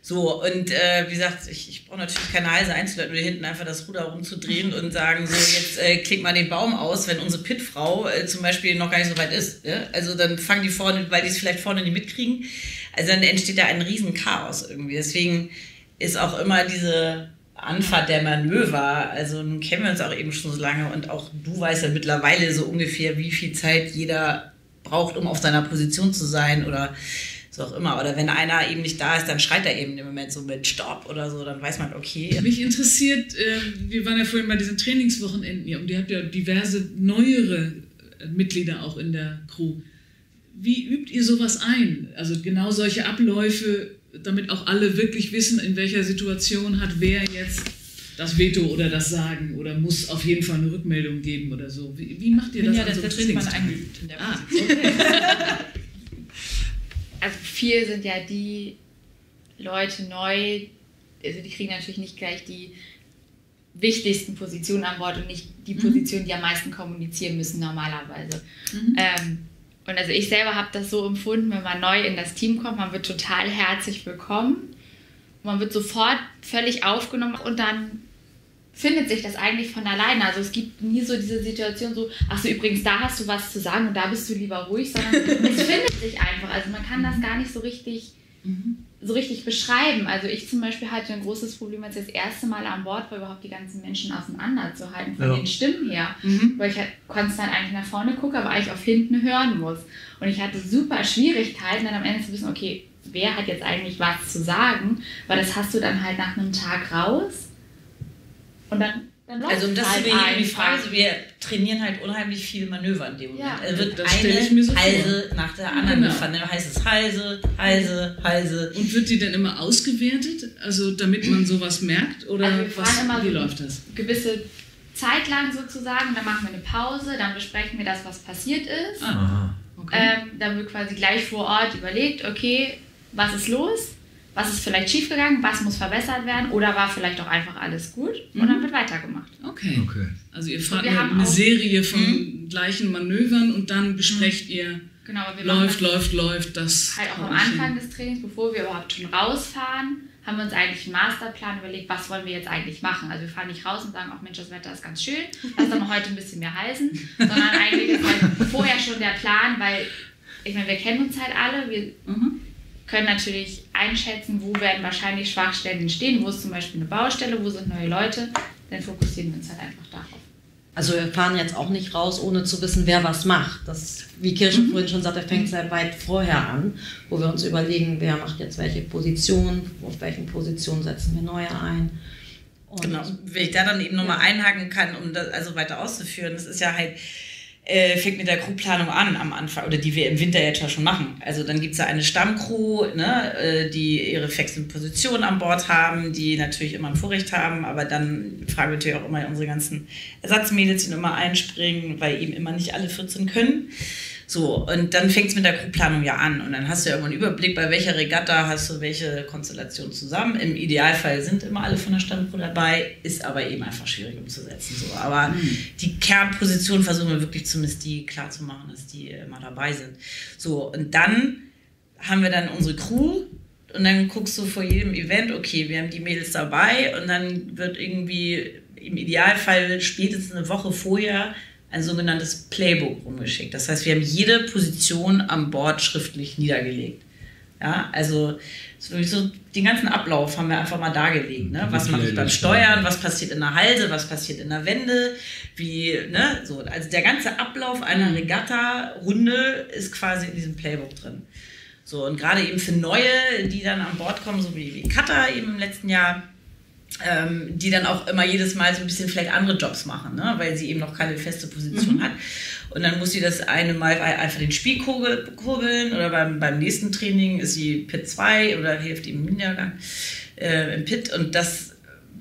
So, und äh, wie gesagt, ich, ich brauche natürlich keine Halse einzuleiten, nur hinten einfach das Ruder rumzudrehen und sagen, so jetzt äh, klingt mal den Baum aus, wenn unsere Pitfrau äh, zum Beispiel noch gar nicht so weit ist. Ne? Also dann fangen die vorne, weil die es vielleicht vorne nicht mitkriegen. Also dann entsteht da ein riesen Chaos irgendwie. Deswegen ist auch immer diese Anfahrt der Manöver, also nun kennen wir uns auch eben schon so lange und auch du weißt ja mittlerweile so ungefähr, wie viel Zeit jeder braucht, um auf seiner Position zu sein oder so auch immer. Oder wenn einer eben nicht da ist, dann schreit er eben im Moment so mit Stopp oder so, dann weiß man, okay. Mich interessiert, wir waren ja vorhin bei diesen Trainingswochenenden hier und ihr habt ja diverse neuere Mitglieder auch in der Crew. Wie übt ihr sowas ein? Also genau solche Abläufe, damit auch alle wirklich wissen, in welcher Situation hat wer jetzt das Veto oder das Sagen oder muss auf jeden Fall eine Rückmeldung geben oder so. Wie, wie macht ihr das? Ja, das wird so man eingeübt in der ah, okay. Also viel sind ja die Leute neu, also die kriegen natürlich nicht gleich die wichtigsten Positionen an Bord und nicht die Positionen, die am meisten kommunizieren müssen normalerweise. Mhm. Ähm, Und also ich selber habe das so empfunden, wenn man neu in das Team kommt, man wird total herzlich willkommen. Man wird sofort völlig aufgenommen und dann findet sich das eigentlich von alleine. Also es gibt nie so diese Situation so, ach so übrigens, da hast du was zu sagen und da bist du lieber ruhig, sondern es findet sich einfach. Also man kann das gar nicht so richtig, mhm. so richtig beschreiben. Also ich zum Beispiel hatte ein großes Problem, als ich das erste Mal an Bord war, überhaupt die ganzen Menschen auseinanderzuhalten, von ja. den Stimmen her. Mhm. Weil ich halt konstant eigentlich nach vorne gucke, aber eigentlich auf hinten hören muss. Und ich hatte super Schwierigkeiten, dann am Ende zu wissen, okay, wer hat jetzt eigentlich was zu sagen? Weil das hast du dann halt nach einem Tag raus. Und dann, dann läuft also, um das halt zu die Frage, also wir trainieren halt unheimlich viel Manöver in dem Moment. Ja, also wird eine so Halse nach der anderen genau. gefahren. Dann heißt es Halse, Halse, Halse. Und wird die dann immer ausgewertet, also damit man sowas merkt? Oder also was, immer wie so läuft das? Gewisse Zeit lang sozusagen, dann machen wir eine Pause, dann besprechen wir das, was passiert ist. Ah, okay. Ähm, dann wird quasi gleich vor Ort überlegt, okay, was ist los? Was ist vielleicht schiefgegangen? Was muss verbessert werden? Oder war vielleicht auch einfach alles gut? Mhm. Und dann wird weitergemacht. Okay. okay. Also ihr fragt eine Serie von mhm. gleichen Manövern und dann besprecht mhm. ihr, genau, wir läuft, läuft, läuft. Das halt auch am Anfang hin. des Trainings, bevor wir überhaupt schon rausfahren, haben wir uns eigentlich einen Masterplan überlegt, was wollen wir jetzt eigentlich machen. Also wir fahren nicht raus und sagen, ach Mensch, das Wetter ist ganz schön, lass doch mal heute ein bisschen mehr halsen. Sondern eigentlich ist halt vorher schon der Plan, weil, ich meine, wir kennen uns halt alle, wir mhm. können natürlich einschätzen, wo werden wahrscheinlich Schwachstellen entstehen, wo ist zum Beispiel eine Baustelle, wo sind neue Leute, dann fokussieren wir uns halt einfach darauf. Also wir fahren jetzt auch nicht raus, ohne zu wissen, wer was macht. Das, wie Kirsten mhm. vorhin schon sagt, er fängt sehr weit vorher an, wo wir uns überlegen, wer macht jetzt welche Position, auf welchen Positionen setzen wir neue ein. Und genau, wenn ich da dann eben nochmal einhaken kann, um das also weiter auszuführen, das ist ja halt, Äh, fängt mit der Crewplanung an am Anfang, oder die wir im Winter jetzt schon machen. Also dann gibt es ja eine Stammcrew, ne, äh, die ihre fixen Positionen an Bord haben, die natürlich immer ein Vorrecht haben, aber dann fragen wir natürlich auch immer unsere ganzen Ersatzmädels, die immer einspringen, weil eben immer nicht alle vierzehn können. So, und dann fängt es mit der Crewplanung ja an und dann hast du ja immer einen Überblick, bei welcher Regatta hast du welche Konstellation zusammen. Im Idealfall sind immer alle von der Stammcrew dabei, ist aber eben einfach schwierig umzusetzen. So. Aber mhm. die Kernposition versuchen wir wirklich zumindest die klar zu machen, dass die immer dabei sind. So, und dann haben wir dann unsere Crew und dann guckst du vor jedem Event, okay, wir haben die Mädels dabei und dann wird irgendwie im Idealfall spätestens eine Woche vorher ein sogenanntes Playbook rumgeschickt. Das heißt, wir haben jede Position an Bord schriftlich niedergelegt. Ja, also so den ganzen Ablauf haben wir einfach mal dargelegt. Ne? Was mache ich beim Steuern, was passiert in der Halse, was passiert in der Wende, wie, ne? So, also der ganze Ablauf einer Regatta-Runde ist quasi in diesem Playbook drin. So, und gerade eben für Neue, die dann an Bord kommen, so wie, wie Cutter eben im letzten Jahr, ähm, die dann auch immer jedes Mal so ein bisschen vielleicht andere Jobs machen, ne? Weil sie eben noch keine feste Position mhm. hat. Und dann muss sie das eine Mal einfach den Spiel kurbeln oder beim, beim nächsten Training ist sie Pit zwei oder hilft ihm im Niedergang äh, im Pit. Und das,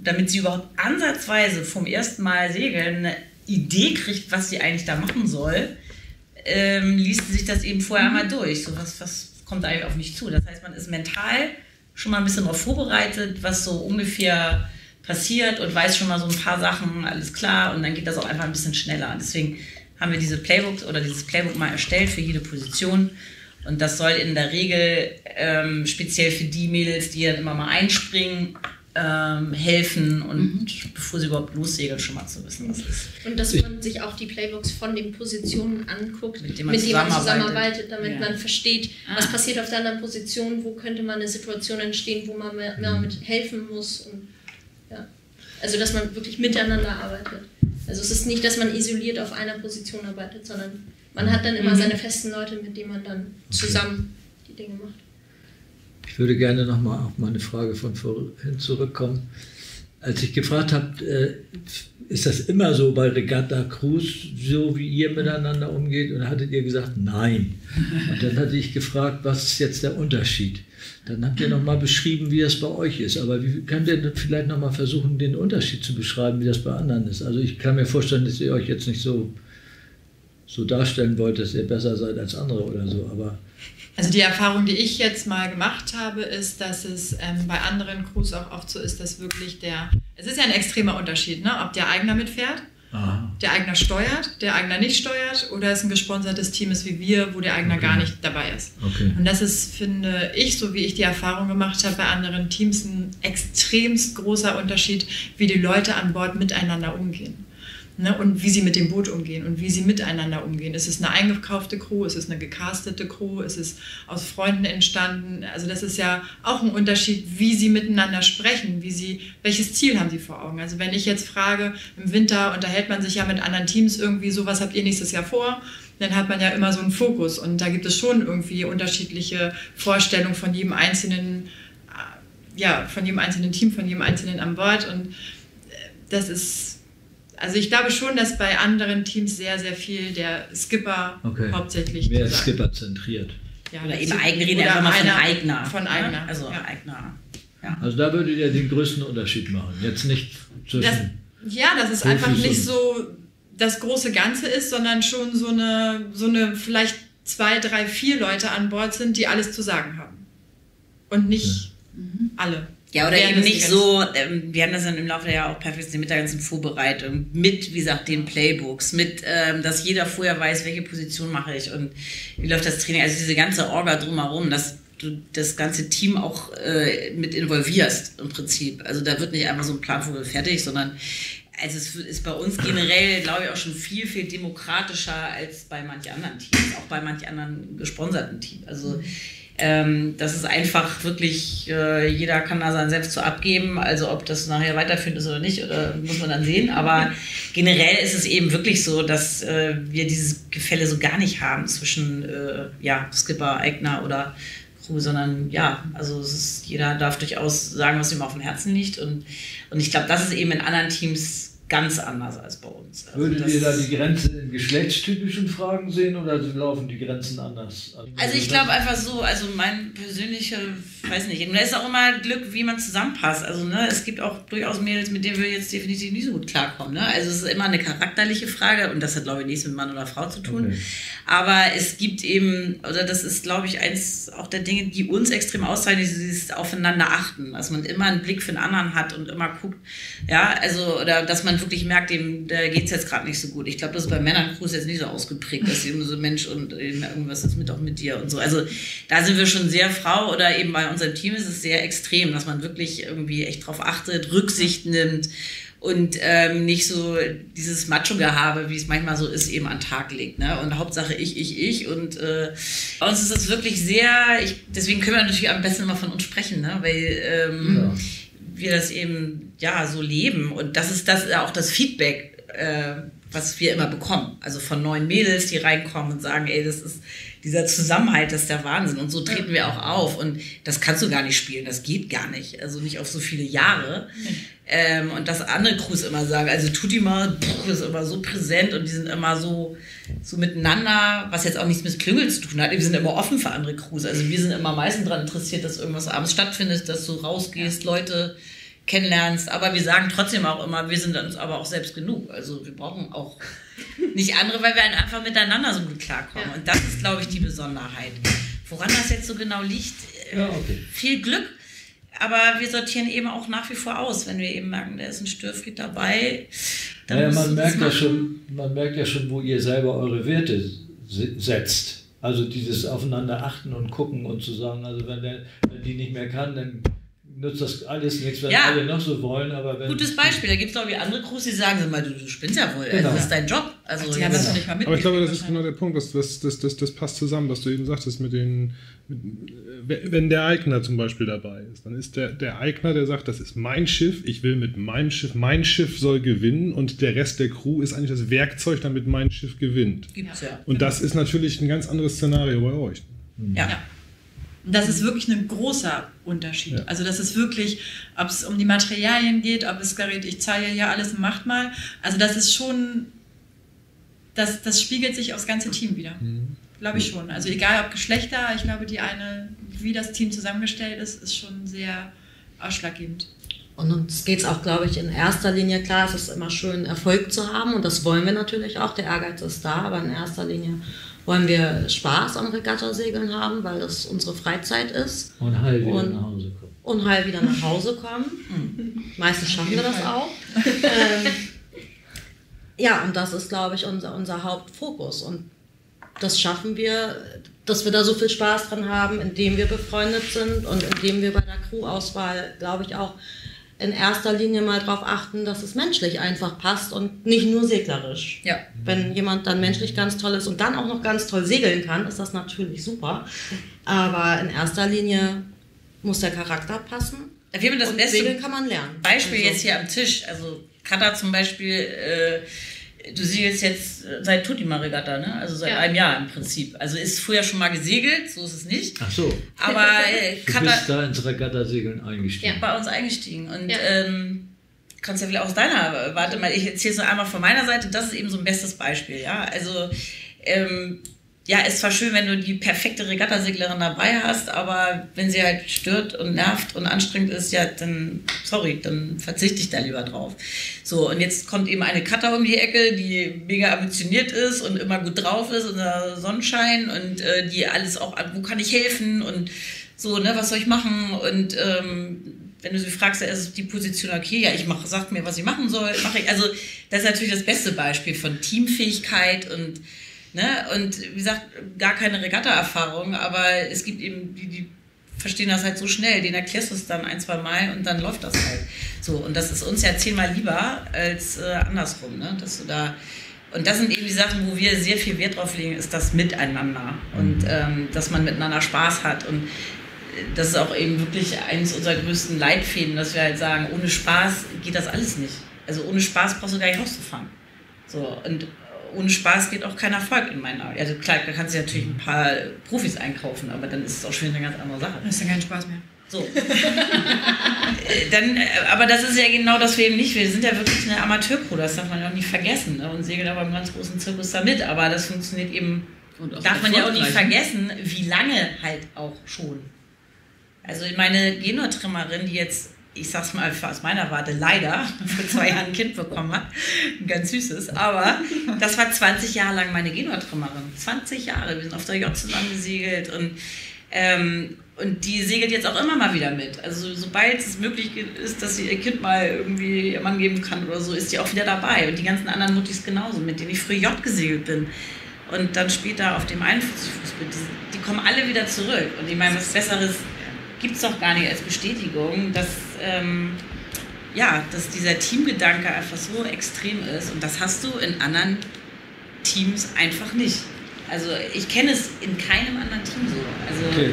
damit sie überhaupt ansatzweise vom ersten Mal segeln eine Idee kriegt, was sie eigentlich da machen soll, ähm, liest sie sich das eben vorher einmal durch. So was, was kommt eigentlich auf mich zu. Das heißt, man ist mental schon mal ein bisschen darauf vorbereitet, was so ungefähr passiert und weiß schon mal so ein paar Sachen, alles klar. Und dann geht das auch einfach ein bisschen schneller. Und deswegen haben wir diese Playbooks oder dieses Playbook mal erstellt für jede Position. Und das soll in der Regel ähm, speziell für die Mädels, die dann immer mal einspringen, ähm, helfen und mhm. bevor sie überhaupt lossegeln, schon mal zu wissen, was ist. Und dass man sich auch die Playbooks von den Positionen anguckt, mit denen man, mit denen man zusammenarbeitet, damit ja. man versteht, ah. was passiert auf der anderen Position, wo könnte mal eine Situation entstehen, wo man mehr, mehr mit helfen muss. Und, ja. Also dass man wirklich miteinander arbeitet. Also es ist nicht, dass man isoliert auf einer Position arbeitet, sondern man hat dann immer mhm. seine festen Leute, mit denen man dann zusammen okay. die Dinge macht. Ich würde gerne nochmal auf meine Frage von vorhin zurückkommen. Als ich gefragt habe, ist das immer so bei Regatta Cruise, so wie ihr miteinander umgeht? Und dann hattet ihr gesagt, nein. Und dann hatte ich gefragt, was ist jetzt der Unterschied? Dann habt ihr nochmal beschrieben, wie das bei euch ist. Aber wie könnt ihr vielleicht nochmal versuchen, den Unterschied zu beschreiben, wie das bei anderen ist? Also ich kann mir vorstellen, dass ihr euch jetzt nicht so, so darstellen wollt, dass ihr besser seid als andere oder so, aber... Also die Erfahrung, die ich jetzt mal gemacht habe, ist, dass es ähm, bei anderen Crews auch oft so ist, dass wirklich der, es ist ja ein extremer Unterschied, ne? Ob der Eigner mitfährt, Aha. der Eigner steuert, der Eigner nicht steuert oder es ein gesponsertes Team ist wie wir, wo der Eigner okay. gar nicht dabei ist. Okay. Und das ist, finde ich, so wie ich die Erfahrung gemacht habe, bei anderen Teams ein extremst großer Unterschied, wie die Leute an Bord miteinander umgehen. Ne, und wie sie mit dem Boot umgehen und wie sie miteinander umgehen. Ist es eine eingekaufte Crew, ist es eine gecastete Crew, ist es aus Freunden entstanden? Also das ist ja auch ein Unterschied, wie sie miteinander sprechen, wie sie, welches Ziel haben sie vor Augen. Also wenn ich jetzt frage, im Winter unterhält man sich ja mit anderen Teams irgendwie so, was habt ihr nächstes Jahr vor? Dann hat man ja immer so einen Fokus und da gibt es schon irgendwie unterschiedliche Vorstellungen von jedem einzelnen, ja, von jedem einzelnen Team, von jedem einzelnen an Bord und das ist... Also ich glaube schon, dass bei anderen Teams sehr, sehr viel der Skipper okay. hauptsächlich mehr gesagt. Skipper zentriert. Ja, oder eben Eigenrede, einfach mal von Eigner. Von Eigner. Ja? Also ja. Eigner. Ja. Also da würdet ihr den größten Unterschied machen. Jetzt nicht zwischen... Das, ja, dass es einfach nicht so das große Ganze ist, sondern schon so eine, so eine vielleicht zwei, drei, vier Leute an Bord sind, die alles zu sagen haben. Und nicht ja. alle. Ja, oder eben nicht so, ähm, wir haben das dann im Laufe der Jahre auch perfektioniert mit der ganzen Vorbereitung, mit, wie gesagt, den Playbooks, mit, ähm, dass jeder vorher weiß, welche Position mache ich und wie läuft das Training, also diese ganze Orga drumherum, dass du das ganze Team auch äh, mit involvierst im Prinzip. Also da wird nicht einfach so ein Planvogel fertig, sondern also es ist bei uns generell, glaube ich, auch schon viel, viel demokratischer als bei manch anderen Teams, auch bei manch anderen gesponserten Teams. Also Ähm, das ist einfach wirklich, äh, jeder kann da sein Selbst zu abgeben, also ob das nachher weiterführend ist oder nicht, oder muss man dann sehen, aber generell ist es eben wirklich so, dass äh, wir dieses Gefälle so gar nicht haben zwischen äh, ja, Skipper, Eigner oder Crew, sondern ja, also es ist, jeder darf durchaus sagen, was ihm auf dem Herzen liegt und, und ich glaube, das ist eben in anderen Teams ganz anders als bei uns. Also würdet ihr da die Grenze in geschlechtstypischen Fragen sehen oder laufen die Grenzen anders? Also, also ich glaube einfach so, also mein persönlicher, weiß nicht, da ist auch immer Glück, wie man zusammenpasst. Also ne, es gibt auch durchaus Mädels, mit denen wir jetzt definitiv nicht so gut klarkommen. Ne? Also es ist immer eine charakterliche Frage und das hat, glaube ich, nichts mit Mann oder Frau zu tun. Okay. Aber es gibt eben, oder das ist, glaube ich, eins auch der Dinge, die uns extrem auszeichnet, dieses Aufeinander achten, dass man immer einen Blick für den anderen hat und immer guckt, ja, also, oder dass man wirklich merkt, dem geht es jetzt gerade nicht so gut. Ich glaube, das ist bei Männern Cruise jetzt nicht so ausgeprägt, dass eben so Mensch und irgendwas ist mit auch mit dir und so. Also da sind wir schon sehr Frau oder eben bei unserem Team ist es sehr extrem, dass man wirklich irgendwie echt drauf achtet, Rücksicht nimmt und ähm, nicht so dieses Macho-Gehabe, wie es manchmal so ist, eben an den Tag legt. Ne? Und Hauptsache ich, ich, ich. Und äh, bei uns ist das wirklich sehr, ich, deswegen können wir natürlich am besten immer von uns sprechen, ne? Weil ähm, ja. wir das eben ja so leben. Und das ist das auch das Feedback, äh, was wir immer bekommen. Also von neuen Mädels, die reinkommen und sagen, ey, das ist dieser Zusammenhalt, das ist der Wahnsinn. Und so treten wir auch auf. Und das kannst du gar nicht spielen, das geht gar nicht. Also nicht auf so viele Jahre. Ähm, und das andere Crews immer sagen, also Tutima ist immer so präsent und die sind immer so, so miteinander, was jetzt auch nichts mit Klüngel zu tun hat. Wir sind immer offen für andere Crews. Also wir sind immer meistens daran interessiert, dass irgendwas abends stattfindet, dass du rausgehst, Leute kennenlernst, aber wir sagen trotzdem auch immer, wir sind uns aber auch selbst genug. Also wir brauchen auch nicht andere, weil wir einfach miteinander so gut klarkommen. Ja. Und das ist, glaube ich, die Besonderheit. Woran das jetzt so genau liegt, ja, okay. Viel Glück, aber wir sortieren eben auch nach wie vor aus, wenn wir eben merken, da ist ein Störfried dabei. Dann naja, man, merkt ja schon, man merkt ja schon, wo ihr selber eure Werte setzt. Also dieses Aufeinander achten und gucken und zu sagen, also wenn, der, wenn die nicht mehr kann, dann nutzt das alles nichts, wenn ja. alle noch so wollen. Aber wenn gutes Beispiel, da gibt es auch wie andere Crews, die sagen, so mal, du, du spinnst ja wohl, genau. Das ist dein Job. Also, Ach, die haben das nicht mal mitgekriegt. Aber ich glaube, das ist genau der Punkt, das, das, das, das, das passt zusammen, was du eben sagtest, mit den, mit, wenn der Eigner zum Beispiel dabei ist, dann ist der, der Eigner, der sagt, das ist mein Schiff, ich will mit meinem Schiff, mein Schiff soll gewinnen und der Rest der Crew ist eigentlich das Werkzeug, damit mein Schiff gewinnt. Gibt's ja. Und das ist natürlich ein ganz anderes Szenario bei euch. Mhm. Ja. ja. Das ist wirklich ein großer Unterschied. Ja. Also das ist wirklich, ob es um die Materialien geht, ob es gerät, ich zahle ja alles, macht mal. Also das ist schon, das, das spiegelt sich aufs ganze Team wieder. Mhm. Glaube ich schon. Also egal ob Geschlechter, ich glaube die eine, wie das Team zusammengestellt ist, ist schon sehr ausschlaggebend. Und uns geht es auch, glaube ich, in erster Linie, klar, es ist immer schön, Erfolg zu haben und das wollen wir natürlich auch, der Ehrgeiz ist da, aber in erster Linie wollen wir Spaß am Regattasegeln haben, weil das unsere Freizeit ist. Und heil wieder und, nach Hause kommen. Und heil wieder nach Hause kommen. Meistens schaffen wir das auch. ähm, ja, und das ist, glaube ich, unser, unser Hauptfokus. Und das schaffen wir, dass wir da so viel Spaß dran haben, indem wir befreundet sind und indem wir bei der Crew-Auswahl, glaube ich, auch in erster Linie mal darauf achten, dass es menschlich einfach passt und nicht nur seglerisch. Ja. Wenn jemand dann menschlich ganz toll ist und dann auch noch ganz toll segeln kann, ist das natürlich super. Aber in erster Linie muss der Charakter passen. Wir haben das und beste Segeln kann man lernen. Beispiel also. Jetzt hier am Tisch. Also Kata zum Beispiel, äh, du segelst jetzt seit Tutima-Regatta, ne? Also seit ja. einem Jahr im Prinzip. Also ist früher schon mal gesegelt, so ist es nicht. Ach so. Aber äh, Kata, du bist da ins Regatta-Segeln eingestiegen. Ja, bei uns eingestiegen. Und ja. ähm, kannst ja vielleicht aus deiner, warte mal, ich erzähle es einmal von meiner Seite, das ist eben so ein bestes Beispiel, ja, also, ähm, ja, ist zwar schön, wenn du die perfekte Regattaseglerin dabei hast, aber wenn sie halt stört und nervt und anstrengend ist, ja, dann, sorry, dann verzichte ich da lieber drauf. So, und jetzt kommt eben eine Cutter um die Ecke, die mega ambitioniert ist und immer gut drauf ist, unser Sonnenschein und äh, die alles auch, wo kann ich helfen und so, ne, was soll ich machen und, ähm, wenn du sie fragst, ja, ist die Position okay, ja, ich mach, sag mir, was ich machen soll, mache ich. Also das ist natürlich das beste Beispiel von Teamfähigkeit und, ne, und wie gesagt, gar keine Regatta-Erfahrung, aber es gibt eben, die, die verstehen das halt so schnell, denen erklärst du es dann ein, zwei Mal und dann läuft das halt. So, und das ist uns ja zehnmal lieber als äh, andersrum, ne, dass du da, und das sind eben die Sachen, wo wir sehr viel Wert drauf legen, ist das Miteinander und ähm, dass man miteinander Spaß hat und das ist auch eben wirklich eines unserer größten Leitfäden, dass wir halt sagen, ohne Spaß geht das alles nicht. Also ohne Spaß brauchst du gar nicht rauszufahren. So, und ohne Spaß geht auch kein Erfolg in meinen Augen. Also klar, da kannst du natürlich ein paar Profis einkaufen, aber dann ist es auch schon eine ganz andere Sache. Dann ist ja kein Spaß mehr. So. dann, aber das ist ja genau das, wir eben nicht. Wir sind ja wirklich eine Amateurcrew, das darf man ja auch nicht vergessen. Ne? Und segeln aber im ganz großen Zirkus da mit, aber das funktioniert eben, und darf man ja auch nicht vergessen, wie lange halt auch schon. Also meine Genua-Trimmerin, die jetzt, ich sag's mal aus meiner Warte, leider vor zwei Jahren ein Kind bekommen hat, ein ganz süßes, aber das war zwanzig Jahre lang meine Genua-Trimmerin. zwanzig Jahre, wir sind auf der J zusammen gesegelt und, ähm, und die segelt jetzt auch immer mal wieder mit. Also sobald es möglich ist, dass sie ihr Kind mal irgendwie ihrem Mann geben kann oder so, ist die auch wieder dabei. Und die ganzen anderen Muttis genauso, mit denen ich früher J gesegelt bin. Und dann später auf dem einundvierzig Fuß bin, die, die kommen alle wieder zurück. Und ich meine, was Besseres gibt es doch gar nicht als Bestätigung, dass ähm, ja, dass dieser Teamgedanke einfach so extrem ist und das hast du in anderen Teams einfach nicht. Also ich kenne es in keinem anderen Team so. Also okay.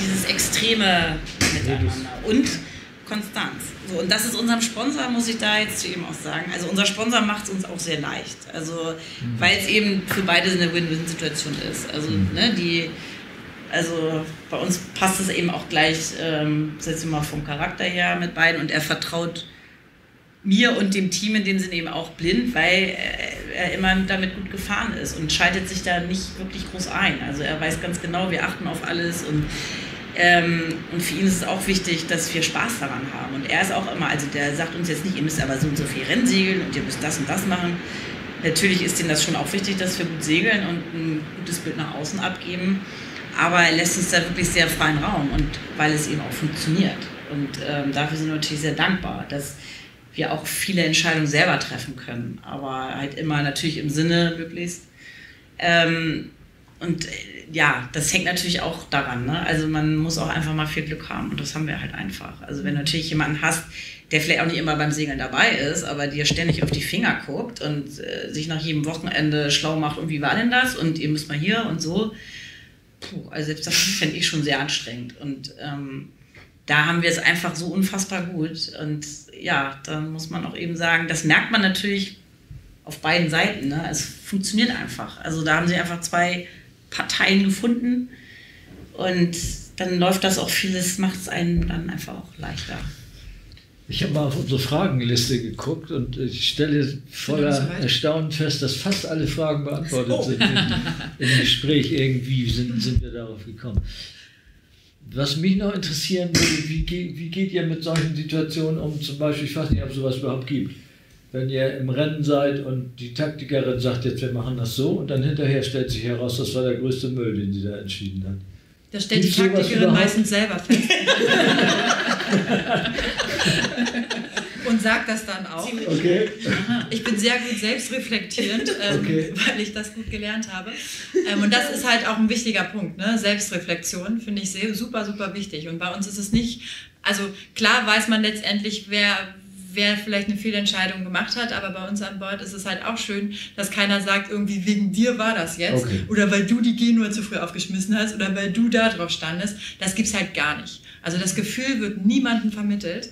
Dieses extreme Miteinander und Konstanz. So, und das ist unserem Sponsor, muss ich da jetzt zu ihm auch sagen. Also unser Sponsor macht es uns auch sehr leicht. Also mhm. weil es eben für beide eine Win-Win-Situation ist. Also mhm. ne, die, also bei uns passt es eben auch gleich, ähm, setzen wir mal vom Charakter her mit beiden, und er vertraut mir und dem Team in dem Sinne eben auch blind, weil er immer damit gut gefahren ist und schaltet sich da nicht wirklich groß ein. Also er weiß ganz genau, wir achten auf alles und Ähm, und für ihn ist es auch wichtig, dass wir Spaß daran haben. Und er ist auch immer, also der sagt uns jetzt nicht, ihr müsst aber so und so viel Rennen segeln und ihr müsst das und das machen. Natürlich ist ihm das schon auch wichtig, dass wir gut segeln und ein gutes Bild nach außen abgeben. Aber er lässt uns da wirklich sehr freien Raum, und weil es eben auch funktioniert. Und ähm, dafür sind wir natürlich sehr dankbar, dass wir auch viele Entscheidungen selber treffen können. Aber halt immer natürlich im Sinne möglichst. Ähm, und ja, das hängt natürlich auch daran, ne? Also man muss auch einfach mal viel Glück haben, und das haben wir halt einfach. Also wenn du natürlich jemanden hast, der vielleicht auch nicht immer beim Segeln dabei ist, aber dir ständig auf die Finger guckt und äh, sich nach jedem Wochenende schlau macht, und wie war denn das und ihr müsst mal hier und so. Puh, also selbst das fände ich schon sehr anstrengend, und ähm, da haben wir es einfach so unfassbar gut, und ja, da muss man auch eben sagen, das merkt man natürlich auf beiden Seiten, ne? Es funktioniert einfach. Also da haben sie einfach zwei Parteien gefunden, und dann läuft das auch vieles, macht es einem dann einfach auch leichter. Ich habe mal auf unsere Fragenliste geguckt und ich stelle voller Erstaunen fest, dass fast alle Fragen beantwortet oh. sind. Im, Im Gespräch irgendwie sind, sind wir darauf gekommen. Was mich noch interessieren würde, wie, wie geht ihr mit solchen Situationen um, zum Beispiel, ich weiß nicht, ob es sowas überhaupt gibt. Wenn ihr im Rennen seid und die Taktikerin sagt, jetzt wir machen das so, und dann hinterher stellt sich heraus, das war der größte Müll, den sie da entschieden hat. Das stellt Gibt's die Taktikerin meistens selber fest. Und sagt das dann auch. Okay. Ich bin sehr gut selbstreflektierend, ähm, okay. weil ich das gut gelernt habe. Ähm, und das ist halt auch ein wichtiger Punkt, ne? Selbstreflexion finde ich sehr, super, super wichtig. Und bei uns ist es nicht, also klar weiß man letztendlich, wer... wer vielleicht eine Fehlentscheidung gemacht hat, aber bei uns an Bord ist es halt auch schön, dass keiner sagt, irgendwie wegen dir war das jetzt okay. oder weil du die Genua zu früh aufgeschmissen hast oder weil du da drauf standest. Das gibt's halt gar nicht. Also das Gefühl wird niemandem vermittelt.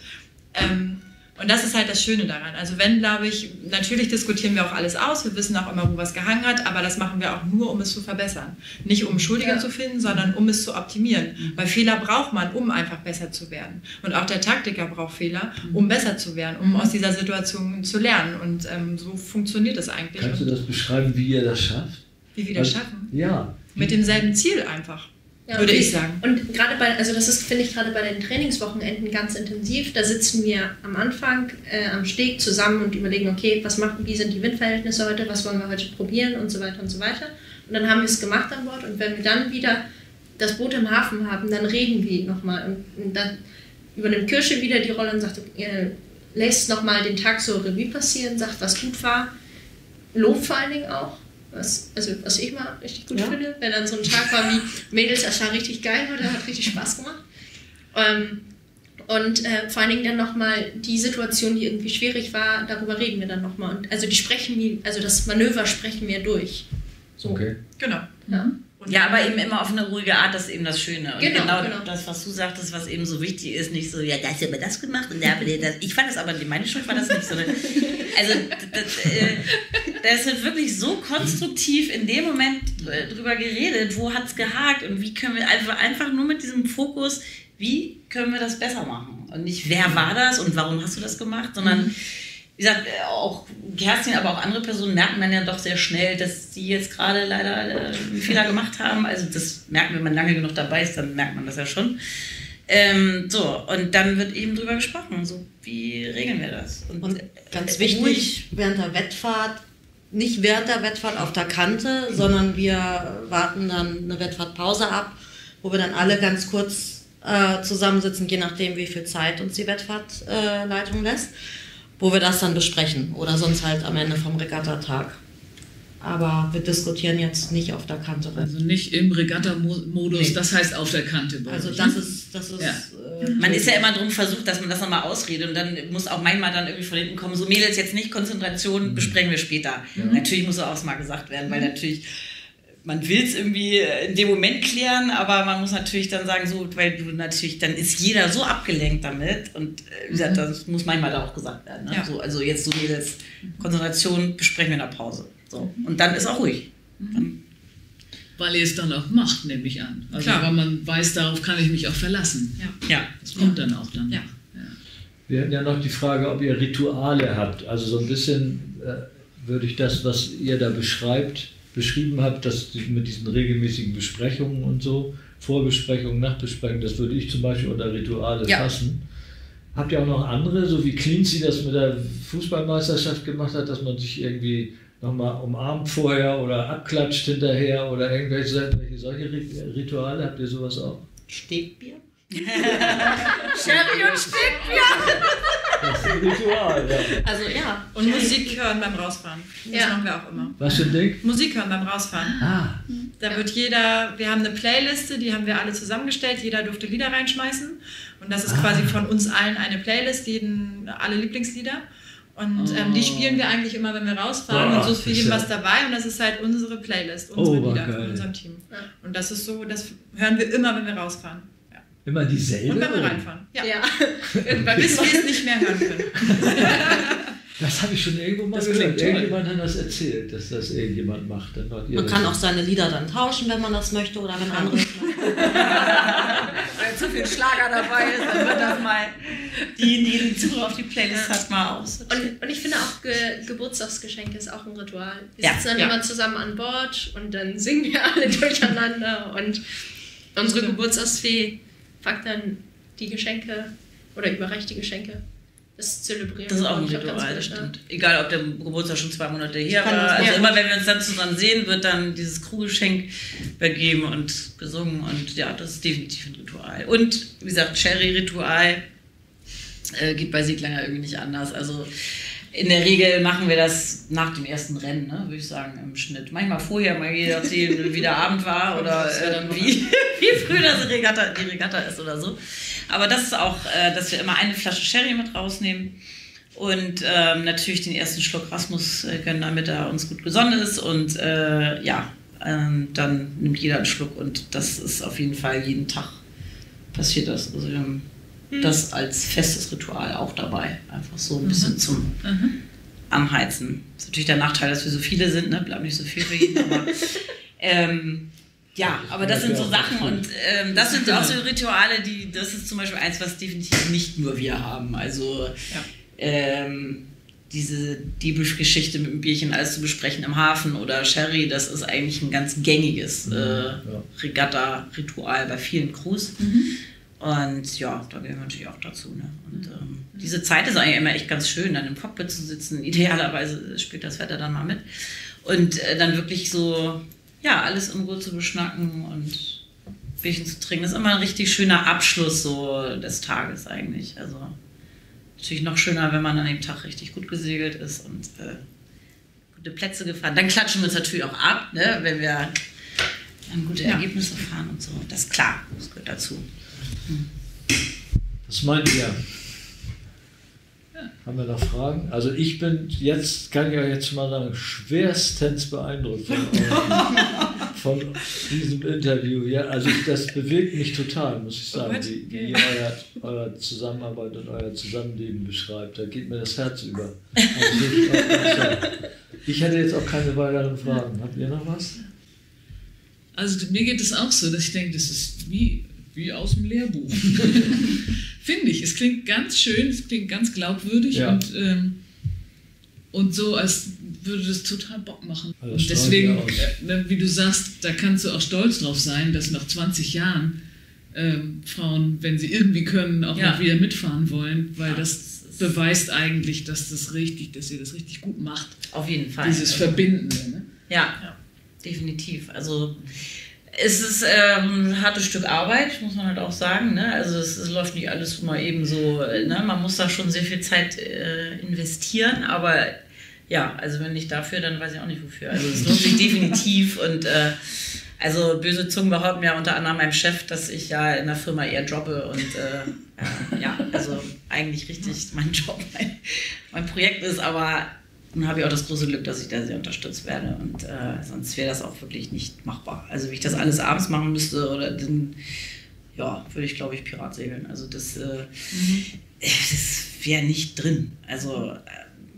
Ähm, und das ist halt das Schöne daran. Also wenn, glaube ich, natürlich diskutieren wir auch alles aus, wir wissen auch immer, wo was gehangen hat, aber das machen wir auch nur, um es zu verbessern. Nicht um Schuldige ja. zu finden, sondern um es zu optimieren. Mhm. Weil Fehler braucht man, um einfach besser zu werden. Und auch der Taktiker braucht Fehler, um mhm. besser zu werden, um mhm. aus dieser Situation zu lernen. Und ähm, so funktioniert das eigentlich. Kannst du das beschreiben, wie ihr das schafft? Wie wir das also, schaffen? Ja. Mit demselben Ziel einfach. Ja, würde ich sagen. Und gerade bei, also das ist, finde ich, gerade bei den Trainingswochenenden ganz intensiv. Da sitzen wir am Anfang äh, am Steg zusammen und überlegen, okay, was machen, wie sind die Windverhältnisse heute, was wollen wir heute probieren und so weiter und so weiter. Und dann haben wir es gemacht an Bord, und wenn wir dann wieder das Boot im Hafen haben, dann reden wir nochmal. Und, und dann übernimmt Kirsche wieder die Rolle und sagt, äh, lässt nochmal den Tag so Revue passieren, sagt, was gut war, Lob vor allen Dingen auch. Was, also, was ich mal richtig gut ja. finde, wenn dann so ein Tag war wie Mädels, das war richtig geil oder hat richtig Spaß gemacht. Ähm, und äh, vor allen Dingen dann nochmal die Situation, die irgendwie schwierig war, darüber reden wir dann nochmal. Also die sprechen, also das Manöver sprechen wir durch. So. Okay. Genau. Ja. ja, aber eben immer auf eine ruhige Art, das ist eben das Schöne. Und genau, genau, genau das, was du sagtest, was eben so wichtig ist, nicht so, ja, da hast du aber das gemacht und da habe ich das. Ich fand das aber, meine Schuld war das nicht so. Also, das, äh, das wird wirklich so konstruktiv in dem Moment drüber geredet, wo hat es gehakt und wie können wir einfach, einfach nur mit diesem Fokus, wie können wir das besser machen? Und nicht, wer war das und warum hast du das gemacht, sondern. Wie gesagt, auch Kerstin, aber auch andere Personen merken dann ja doch sehr schnell, dass die jetzt gerade leider einen Fehler gemacht haben. Also das merken, wenn man lange genug dabei ist, dann merkt man das ja schon. Ähm, so, und dann wird eben drüber gesprochen, so wie regeln wir das? Und, und ganz wichtig, ruhig. während der Wettfahrt, nicht während der Wettfahrt auf der Kante, sondern wir warten dann eine Wettfahrtpause ab, wo wir dann alle ganz kurz äh, zusammensitzen, je nachdem, wie viel Zeit uns die Wettfahrtleitung äh, lässt. Wo wir das dann besprechen oder sonst halt am Ende vom Regattatag. Aber wir diskutieren jetzt nicht auf der Kante. Also nicht im Regatta-Modus, nee. Das heißt auf der Kante. Also ich. das ist... Das ist ja. äh, man ist ja immer drum versucht, dass man das nochmal ausredet. Und dann muss auch manchmal dann irgendwie von hinten kommen, so Mädels jetzt nicht, Konzentration, mhm. besprechen wir später. Ja. Natürlich muss auch mal gesagt werden, weil natürlich... Man will es irgendwie in dem Moment klären, aber man muss natürlich dann sagen, so, weil du natürlich, dann ist jeder so abgelenkt damit und wie gesagt, das muss manchmal da auch gesagt werden. Ne? Ja. So, also jetzt so jedes Konzentration besprechen wir in der Pause. So. Und dann ist auch ruhig. Dann weil ihr es dann auch macht, nehme ich an. Also, klar. Weil man weiß, darauf kann ich mich auch verlassen. Ja. ja. Das kommt ja. dann auch dann. Ja. Ja. Wir hatten ja noch die Frage, ob ihr Rituale habt. Also so ein bisschen äh, würde ich das, was ihr da beschreibt, beschrieben habt, dass mit diesen regelmäßigen Besprechungen und so, Vorbesprechungen, Nachbesprechungen, das würde ich zum Beispiel unter Rituale ja. fassen. Habt ihr auch noch andere, so wie Cleansy das mit der Fußballmeisterschaft gemacht hat, dass man sich irgendwie nochmal umarmt vorher oder abklatscht hinterher oder irgendwelche solche Rituale? Habt ihr sowas auch? Stegbier? Sherry und Stegbier! Das ist ein Ritual, ja. Also ja, und Musik hören beim Rausfahren. Das ja. machen wir auch immer. Was für ein Ding? Musik hören beim Rausfahren. Ah. Da wird jeder, wir haben eine Playliste, die haben wir alle zusammengestellt, jeder durfte Lieder reinschmeißen. Und das ist ah. quasi von uns allen eine Playlist, jeden, alle Lieblingslieder. Und oh. ähm, die spielen wir eigentlich immer, wenn wir rausfahren. Oh, und so ist für jeden was dabei. Und das ist halt unsere Playlist, unsere oh, Lieder von unserem Team. Ja. Und das ist so, das hören wir immer, wenn wir rausfahren. Immer dieselbe? Und wenn wir reinfahren. Ja. ja. Irgendwann bis wir es nicht mehr hören können. Das habe ich schon irgendwo mal gehört. Irgendjemand hat das erzählt, dass das irgendjemand macht. Dann macht man kann auch seine Lieder dann tauschen, wenn man das möchte oder wenn andere... Weil zu viel Schlager dabei ist, dann wird das mal... Die, die den Zugriff auf die Playlist hat, mal aus. Und, und ich finde auch, Ge- Geburtstagsgeschenke ist auch ein Ritual. Wir ja. sitzen dann ja. immer zusammen an Bord und dann singen wir alle durcheinander und unsere Geburtstagsfee... Fakt dann die Geschenke oder überreicht die Geschenke. Das Zelebrieren. Das ist auch ein Ritual, das stimmt. Egal, ob der Geburtstag schon zwei Monate her war. Also immer, wenn wir uns dann zusammen sehen, wird dann dieses Kruggeschenk übergeben und gesungen. Und ja, das ist definitiv ein Ritual. Und wie gesagt, Sherry-Ritual äh, geht bei Seglanger irgendwie nicht anders. Also in der Regel machen wir das nach dem ersten Rennen, ne, würde ich sagen, im Schnitt. Manchmal vorher, mal je nachdem, wie der Abend war oder äh, wie, wie früh das Regatta, die Regatta ist oder so. Aber das ist auch, äh, dass wir immer eine Flasche Sherry mit rausnehmen und ähm, natürlich den ersten Schluck Rasmus äh, gönnen, damit er uns gut gesonnen ist. Und äh, ja, äh, dann nimmt jeder einen Schluck und das ist auf jeden Fall jeden Tag passiert das. Also, ähm, das als festes Ritual auch dabei. Einfach so ein bisschen mhm. zum mhm. Anheizen. Das ist natürlich der Nachteil, dass wir so viele sind, ne? Bleibt nicht so viel für jeden, aber ähm, ja, aber das sind so Sachen und ähm, das sind auch so Rituale, die, das ist zum Beispiel eins, was definitiv nicht nur wir haben. Also ja. ähm, diese Diebesgeschichte mit dem Bierchen alles zu besprechen im Hafen oder Sherry, das ist eigentlich ein ganz gängiges äh, ja. Regatta-Ritual bei vielen Crews. Mhm. Und ja, da gehören wir natürlich auch dazu. Ne? Und ähm, diese Zeit ist eigentlich immer echt ganz schön, dann im Cockpit zu sitzen. Idealerweise spielt das Wetter dann mal mit. Und äh, dann wirklich so, ja, alles in Ruhe zu beschnacken und Bierchen zu trinken. Das ist immer ein richtig schöner Abschluss so des Tages eigentlich. Also natürlich noch schöner, wenn man an dem Tag richtig gut gesegelt ist und äh, gute Plätze gefahren. Dann klatschen wir uns natürlich auch ab, ne? Wenn wir dann gute ja. Ergebnisse fahren und so. Das ist klar, das gehört dazu. Was meint ihr? Ja. Haben wir noch Fragen? Also ich bin jetzt, kann ich euch jetzt mal sagen, schwerstens beeindruckt von, von diesem Interview. Ja, also das bewegt mich total, muss ich sagen, wie, wie ihr euer, eure Zusammenarbeit und euer Zusammenleben beschreibt. Da geht mir das Herz über. Also ich hätte jetzt auch keine weiteren Fragen. Habt ihr noch was? Also mir geht es auch so, dass ich denke, das ist wie... Wie aus dem Lehrbuch. Finde ich. Es klingt ganz schön, es klingt ganz glaubwürdig ja. und, ähm, und so, als würde das total Bock machen. Also und deswegen, äh, wie du sagst, da kannst du auch stolz drauf sein, dass nach zwanzig Jahren ähm, Frauen, wenn sie irgendwie können, auch ja. noch wieder mitfahren wollen, weil ja. das beweist eigentlich, dass das richtig, dass ihr das richtig gut macht. Auf jeden Fall. Dieses also. Verbindende. Ne? Ja. ja, definitiv. Also es ist ähm, ein hartes Stück Arbeit, muss man halt auch sagen. Ne? Also es, es läuft nicht alles mal eben so. Ne? Man muss da schon sehr viel Zeit äh, investieren, aber ja, also wenn nicht dafür, dann weiß ich auch nicht wofür. Also es lohnt sich definitiv und äh, also böse Zungen behaupten ja unter anderem meinem Chef, dass ich ja in der Firma eher droppe und äh, ja, also eigentlich richtig mein Job, mein, mein Projekt ist, aber nun habe ich auch das große Glück, dass ich da sehr unterstützt werde und äh, sonst wäre das auch wirklich nicht machbar. Also wie ich das alles abends machen müsste oder dann, ja, würde ich glaube ich Pirat segeln. Also das, äh, mhm. das wäre nicht drin. Also,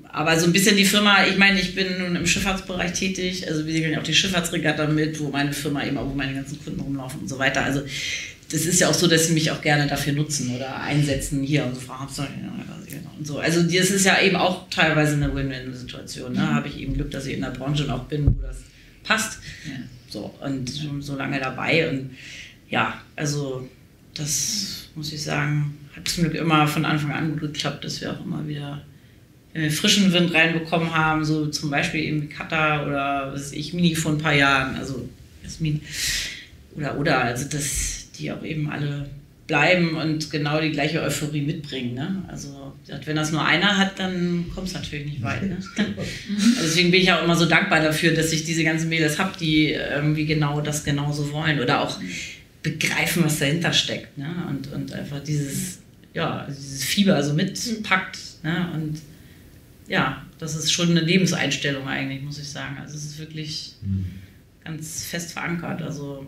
aber so ein bisschen die Firma, ich meine, ich bin nun im Schifffahrtsbereich tätig, also wir segeln ja auch die Schifffahrtsregatta mit, wo meine Firma eben auch, wo meine ganzen Kunden rumlaufen und so weiter. Also das ist ja auch so, dass sie mich auch gerne dafür nutzen oder einsetzen hier und so Fragen und so. Also das ist ja eben auch teilweise eine Win-Win-Situation. Da ne? habe ich eben Glück, dass ich in der Branche auch bin, wo das passt. Ja. So, und schon so lange dabei und ja, also das muss ich sagen, hat zum Glück immer von Anfang an gut geklappt, dass wir auch immer wieder frischen Wind reinbekommen haben, so zum Beispiel eben Kata oder was weiß ich, Mini vor ein paar Jahren, also Jasmin oder oder, also dass die auch eben alle bleiben und genau die gleiche Euphorie mitbringen, ne? Also wenn das nur einer hat, dann kommt es natürlich nicht weit, ne? Also deswegen bin ich auch immer so dankbar dafür, dass ich diese ganzen Mädels habe, die irgendwie genau das genauso wollen oder auch begreifen, was dahinter steckt, ne? Und, und einfach dieses, ja, dieses Fieber so mitpackt, ne? Und ja, das ist schon eine Lebenseinstellung eigentlich, muss ich sagen. Also es ist wirklich mhm. ganz fest verankert. Also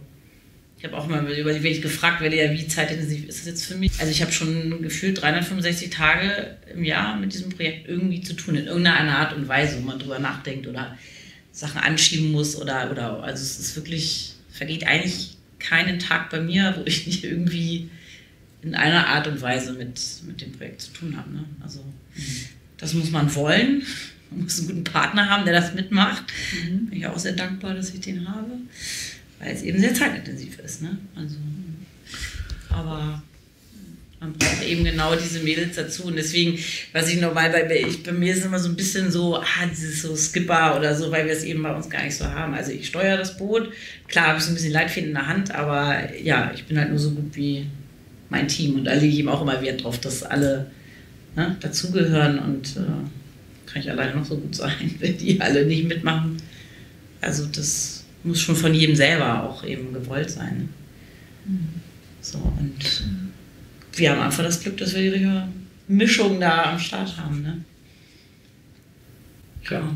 ich habe auch mal über die gefragt, werde ja, wie zeitintensiv ist das jetzt für mich? Also ich habe schon gefühlt dreihundertfünfundsechzig Tage im Jahr mit diesem Projekt irgendwie zu tun, in irgendeiner Art und Weise, wo man drüber nachdenkt oder Sachen anschieben muss oder, oder also es ist wirklich, vergeht eigentlich keinen Tag bei mir, wo ich nicht irgendwie in einer Art und Weise mit, mit dem Projekt zu tun habe, ne? Also mhm. das muss man wollen. Man muss einen guten Partner haben, der das mitmacht. Mhm. Bin ich auch sehr dankbar, dass ich den habe, weil es eben sehr zeitintensiv ist, ne? Also, aber man braucht eben genau diese Mädels dazu. Und deswegen, was ich noch, weil bei, ich, bei mir ist immer so ein bisschen so, ah, dieses so Skipper oder so, weil wir es eben bei uns gar nicht so haben. Also ich steuere das Boot. Klar habe ich so ein bisschen Leitfäden in der Hand, aber ja, ich bin halt nur so gut wie mein Team. Und da lege ich eben auch immer Wert drauf, dass alle Ne, dazugehören und äh, kann ich alleine noch so gut sein, wenn die alle nicht mitmachen. Also das muss schon von jedem selber auch eben gewollt sein. Mhm. So, und mhm. wir haben einfach das Glück, dass wir die richtige Mischung da am Start haben. Ne? Klar. Also.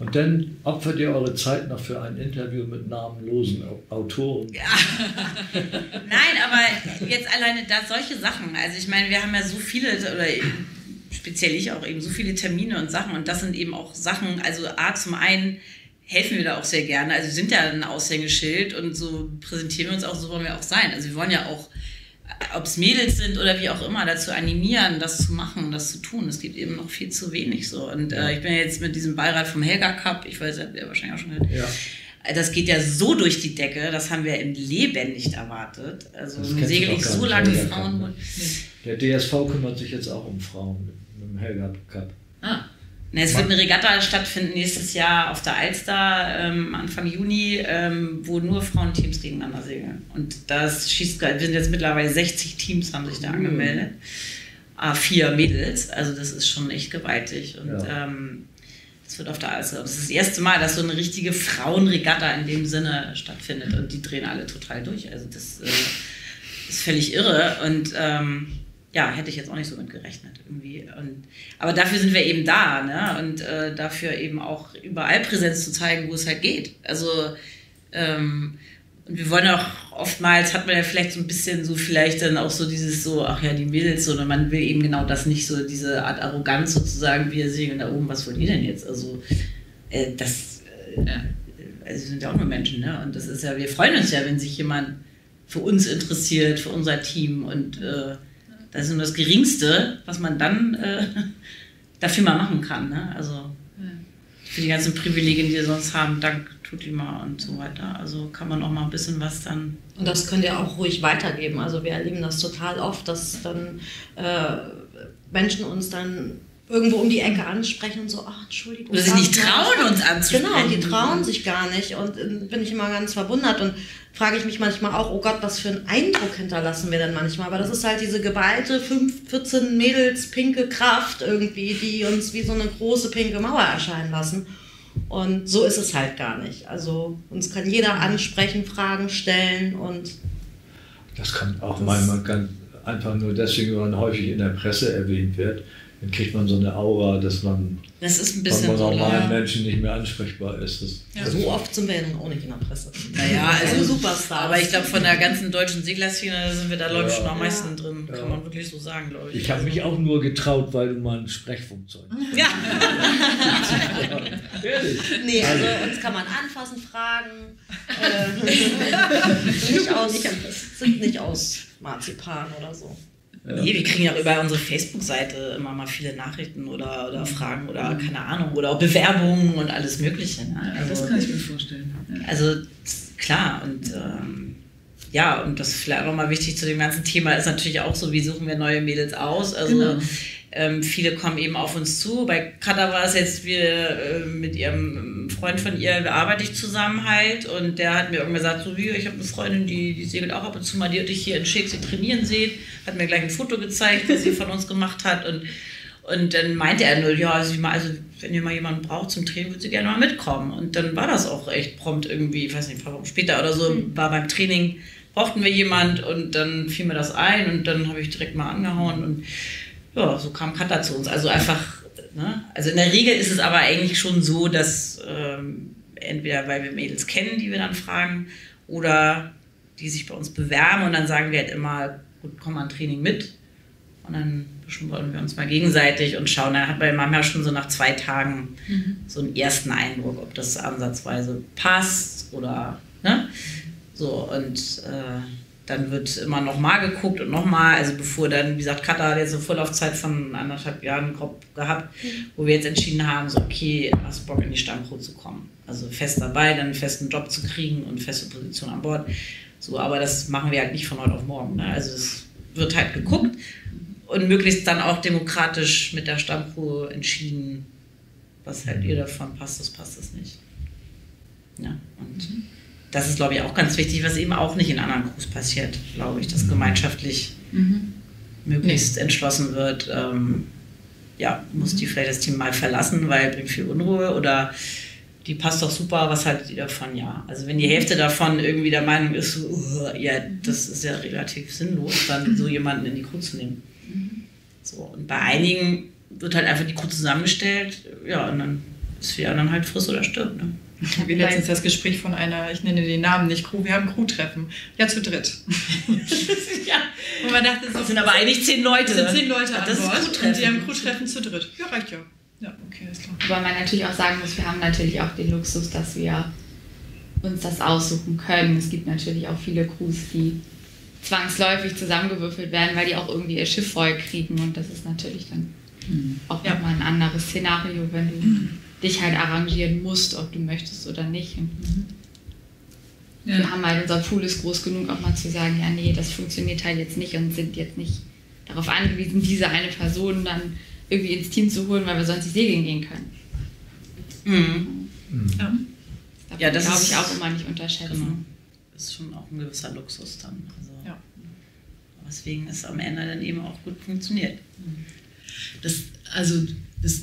Und dann opfert ihr eure Zeit noch für ein Interview mit namenlosen Autoren. Ja. Nein, aber jetzt alleine das, solche Sachen. Also ich meine, wir haben ja so viele, oder speziell ich auch eben, so viele Termine und Sachen. Und das sind eben auch Sachen, also A, zum einen helfen wir da auch sehr gerne. Also wir sind ja ein Aushängeschild und so präsentieren wir uns auch, so wollen wir auch sein. Also wir wollen ja auch, ob es Mädels sind oder wie auch immer, dazu animieren, das zu machen, das zu tun. Es gibt eben noch viel zu wenig so. Und äh, ich bin ja jetzt mit diesem Beirat vom Helga Cup, ich weiß, habt ihr wahrscheinlich auch schon gehört. Ja. Das geht ja so durch die Decke, das haben wir im Leben nicht erwartet. Also segel ich so lange Frauen. Ne? Der D S V kümmert sich jetzt auch um Frauen mit, mit dem Helga Cup. Ah. Na, es wird eine Regatta stattfinden nächstes Jahr auf der Alster, ähm, Anfang Juni, ähm, wo nur Frauenteams gegeneinander segeln. Und das schießt, wir sind jetzt mittlerweile sechzig Teams, haben sich da angemeldet. A vier Mädels, also das ist schon echt gewaltig. Und ja. ähm, das wird auf der Alster. Das ist das erste Mal, dass so eine richtige Frauenregatta in dem Sinne stattfindet. Und die drehen alle total durch. Also das äh, ist völlig irre. Und ähm, ja, hätte ich jetzt auch nicht so mit gerechnet irgendwie. Und, aber dafür sind wir eben da, ne? Und äh, dafür eben auch überall Präsenz zu zeigen, wo es halt geht. Also ähm, und wir wollen auch oftmals, hat man ja vielleicht so ein bisschen so vielleicht dann auch so dieses so, ach ja, die Mädels, so, und man will eben genau das nicht, so diese Art Arroganz sozusagen, wir segeln da oben, was wollt ihr denn jetzt? Also äh, das, äh, also wir sind ja auch nur Menschen, ne? Und das ist ja, wir freuen uns ja, wenn sich jemand für uns interessiert, für unser Team und äh, das ist nur das Geringste, was man dann äh, dafür mal machen kann. Ne? Also ja. Für die ganzen Privilegien, die wir sonst haben, dank Tutima und so weiter. Also kann man auch mal ein bisschen was dann... Und das könnt ihr auch ruhig weitergeben. Also wir erleben das total oft, dass dann äh, Menschen uns dann irgendwo um die Ecke ansprechen und so, ach, Entschuldigung. Oder sich nicht trauen, uns anzusprechen. Genau, die trauen sich gar nicht. Und äh, bin ich immer ganz verwundert und frage ich mich manchmal auch, oh Gott, was für einen Eindruck hinterlassen wir denn manchmal? Aber das ist halt diese geballte fünf, vierzehn Mädels pinke Kraft irgendwie, die uns wie so eine große pinke Mauer erscheinen lassen. Und so ist es halt gar nicht. Also uns kann jeder ansprechen, Fragen stellen und... Das kommt auch manchmal ganz einfach nur deswegen, weil man häufig in der Presse erwähnt wird. Dann kriegt man so eine Aura, dass man das ist ein bisschen von normalen Menschen nicht mehr ansprechbar ist. Das, ja, das so ist oft sind wir ja nun auch nicht in der Presse. Naja, also Superstar. Aber ich glaube, von der ganzen deutschen Seglerszene sind wir da, glaube ich, ja, schon am meisten ja. drin. Kann ja. man wirklich so sagen, glaube ich. Ich habe also. mich auch nur getraut, weil du mal ein Sprechfunkzeug hast. Ja. Ehrlich? Nee, also uns kann man anfassen, fragen. sind, nicht aus, sind nicht aus Marzipan oder so. Nee, wir kriegen ja über unsere Facebook-Seite immer mal viele Nachrichten oder, oder Fragen oder keine Ahnung oder auch Bewerbungen und alles Mögliche. Ne? Also, das kann ich mir vorstellen. Also klar und ähm, ja, und das ist vielleicht auch mal wichtig zu dem ganzen Thema ist natürlich auch so, wie suchen wir neue Mädels aus? Also genau. ähm, viele kommen eben auf uns zu. Bei Kata war es jetzt, wir äh, mit ihrem Freund von ihr arbeite ich zusammen halt und der hat mir irgendwann gesagt, so wie, ich habe eine Freundin, die, die segelt auch ab und zu mal, die hat dich hier in Schicksal trainieren sehen. Hat mir gleich ein Foto gezeigt, was sie von uns gemacht hat. Und, und dann meinte er nur, ja, also, also wenn ihr mal jemanden braucht zum Training, würde sie gerne mal mitkommen. Und dann war das auch echt prompt irgendwie, ich weiß nicht, ein paar Wochen später oder so, war beim Training, brauchten wir jemand und dann fiel mir das ein und dann habe ich direkt mal angehauen. Und ja, so kam Kata zu uns. Also einfach, ne? Also in der Regel ist es aber eigentlich schon so, dass ähm, entweder, weil wir Mädels kennen, die wir dann fragen, oder die sich bei uns bewerben und dann sagen wir halt immer, gut, komm mal ein Training mit und dann beschnuppern wir uns mal gegenseitig und schauen. Dann hat bei Mama schon so nach zwei Tagen mhm. so einen ersten Eindruck, ob das ansatzweise passt oder, ne? So, und äh, dann wird immer nochmal geguckt und nochmal, also bevor dann, wie gesagt, Kata hat jetzt eine Vorlaufzeit von anderthalb Jahren gehabt, mhm. wo wir jetzt entschieden haben, so okay, hast Bock in die Stammcrew zu kommen. Also fest dabei, dann einen festen Job zu kriegen und feste Position an Bord. So, aber das machen wir halt nicht von heute auf morgen. Ne? Also es wird halt geguckt und möglichst dann auch demokratisch mit der Stammcrew entschieden, was halt ihr davon passt, das passt das nicht. Ja, und mhm. das ist, glaube ich, auch ganz wichtig, was eben auch nicht in anderen Crews passiert, glaube ich, dass gemeinschaftlich mhm. möglichst nee. entschlossen wird, ähm, ja, muss mhm. die vielleicht das Team mal verlassen, weil bringt viel Unruhe oder die passt doch super, was haltet ihr davon? Ja, also wenn die Hälfte davon irgendwie der Meinung ist, uh, ja, das ist ja relativ sinnlos, dann so jemanden in die Crew zu nehmen. Mhm. So, und bei einigen wird halt einfach die Crew zusammengestellt, ja, und dann ist für die anderen halt friss oder stirbt, ne? Ich habe letztens das Gespräch von einer, ich nenne den Namen nicht Crew, wir haben Crew-Treffen. Ja, zu dritt. ja. Und man dachte, so, das sind aber eigentlich zehn Leute. Das sind zehn Leute an Bord und die haben Crew-Treffen zu dritt. Ja, reicht ja. Ja, okay, ist klar. Wobei man natürlich auch sagen muss, wir haben natürlich auch den Luxus, dass wir uns das aussuchen können. Es gibt natürlich auch viele Crews, die zwangsläufig zusammengewürfelt werden, weil die auch irgendwie ihr Schiff voll kriegen. Und das ist natürlich dann mhm. auch ja. nochmal ein anderes Szenario, wenn du mhm. dich halt arrangieren musst, ob du möchtest oder nicht. Mhm. Ja. Wir haben halt, unser Pool ist groß genug, auch mal zu sagen, ja nee, das funktioniert halt jetzt nicht und sind jetzt nicht darauf angewiesen, diese eine Person dann irgendwie ins Team zu holen, weil wir sonst nicht segeln gehen können. Mhm. Mhm. Ja. Das ja, das glaube ich auch immer nicht unterschätzen. Genau. Das ist schon auch ein gewisser Luxus dann. Also, ja. Deswegen ist es am Ende dann eben auch gut funktioniert. Mhm. Das, also, das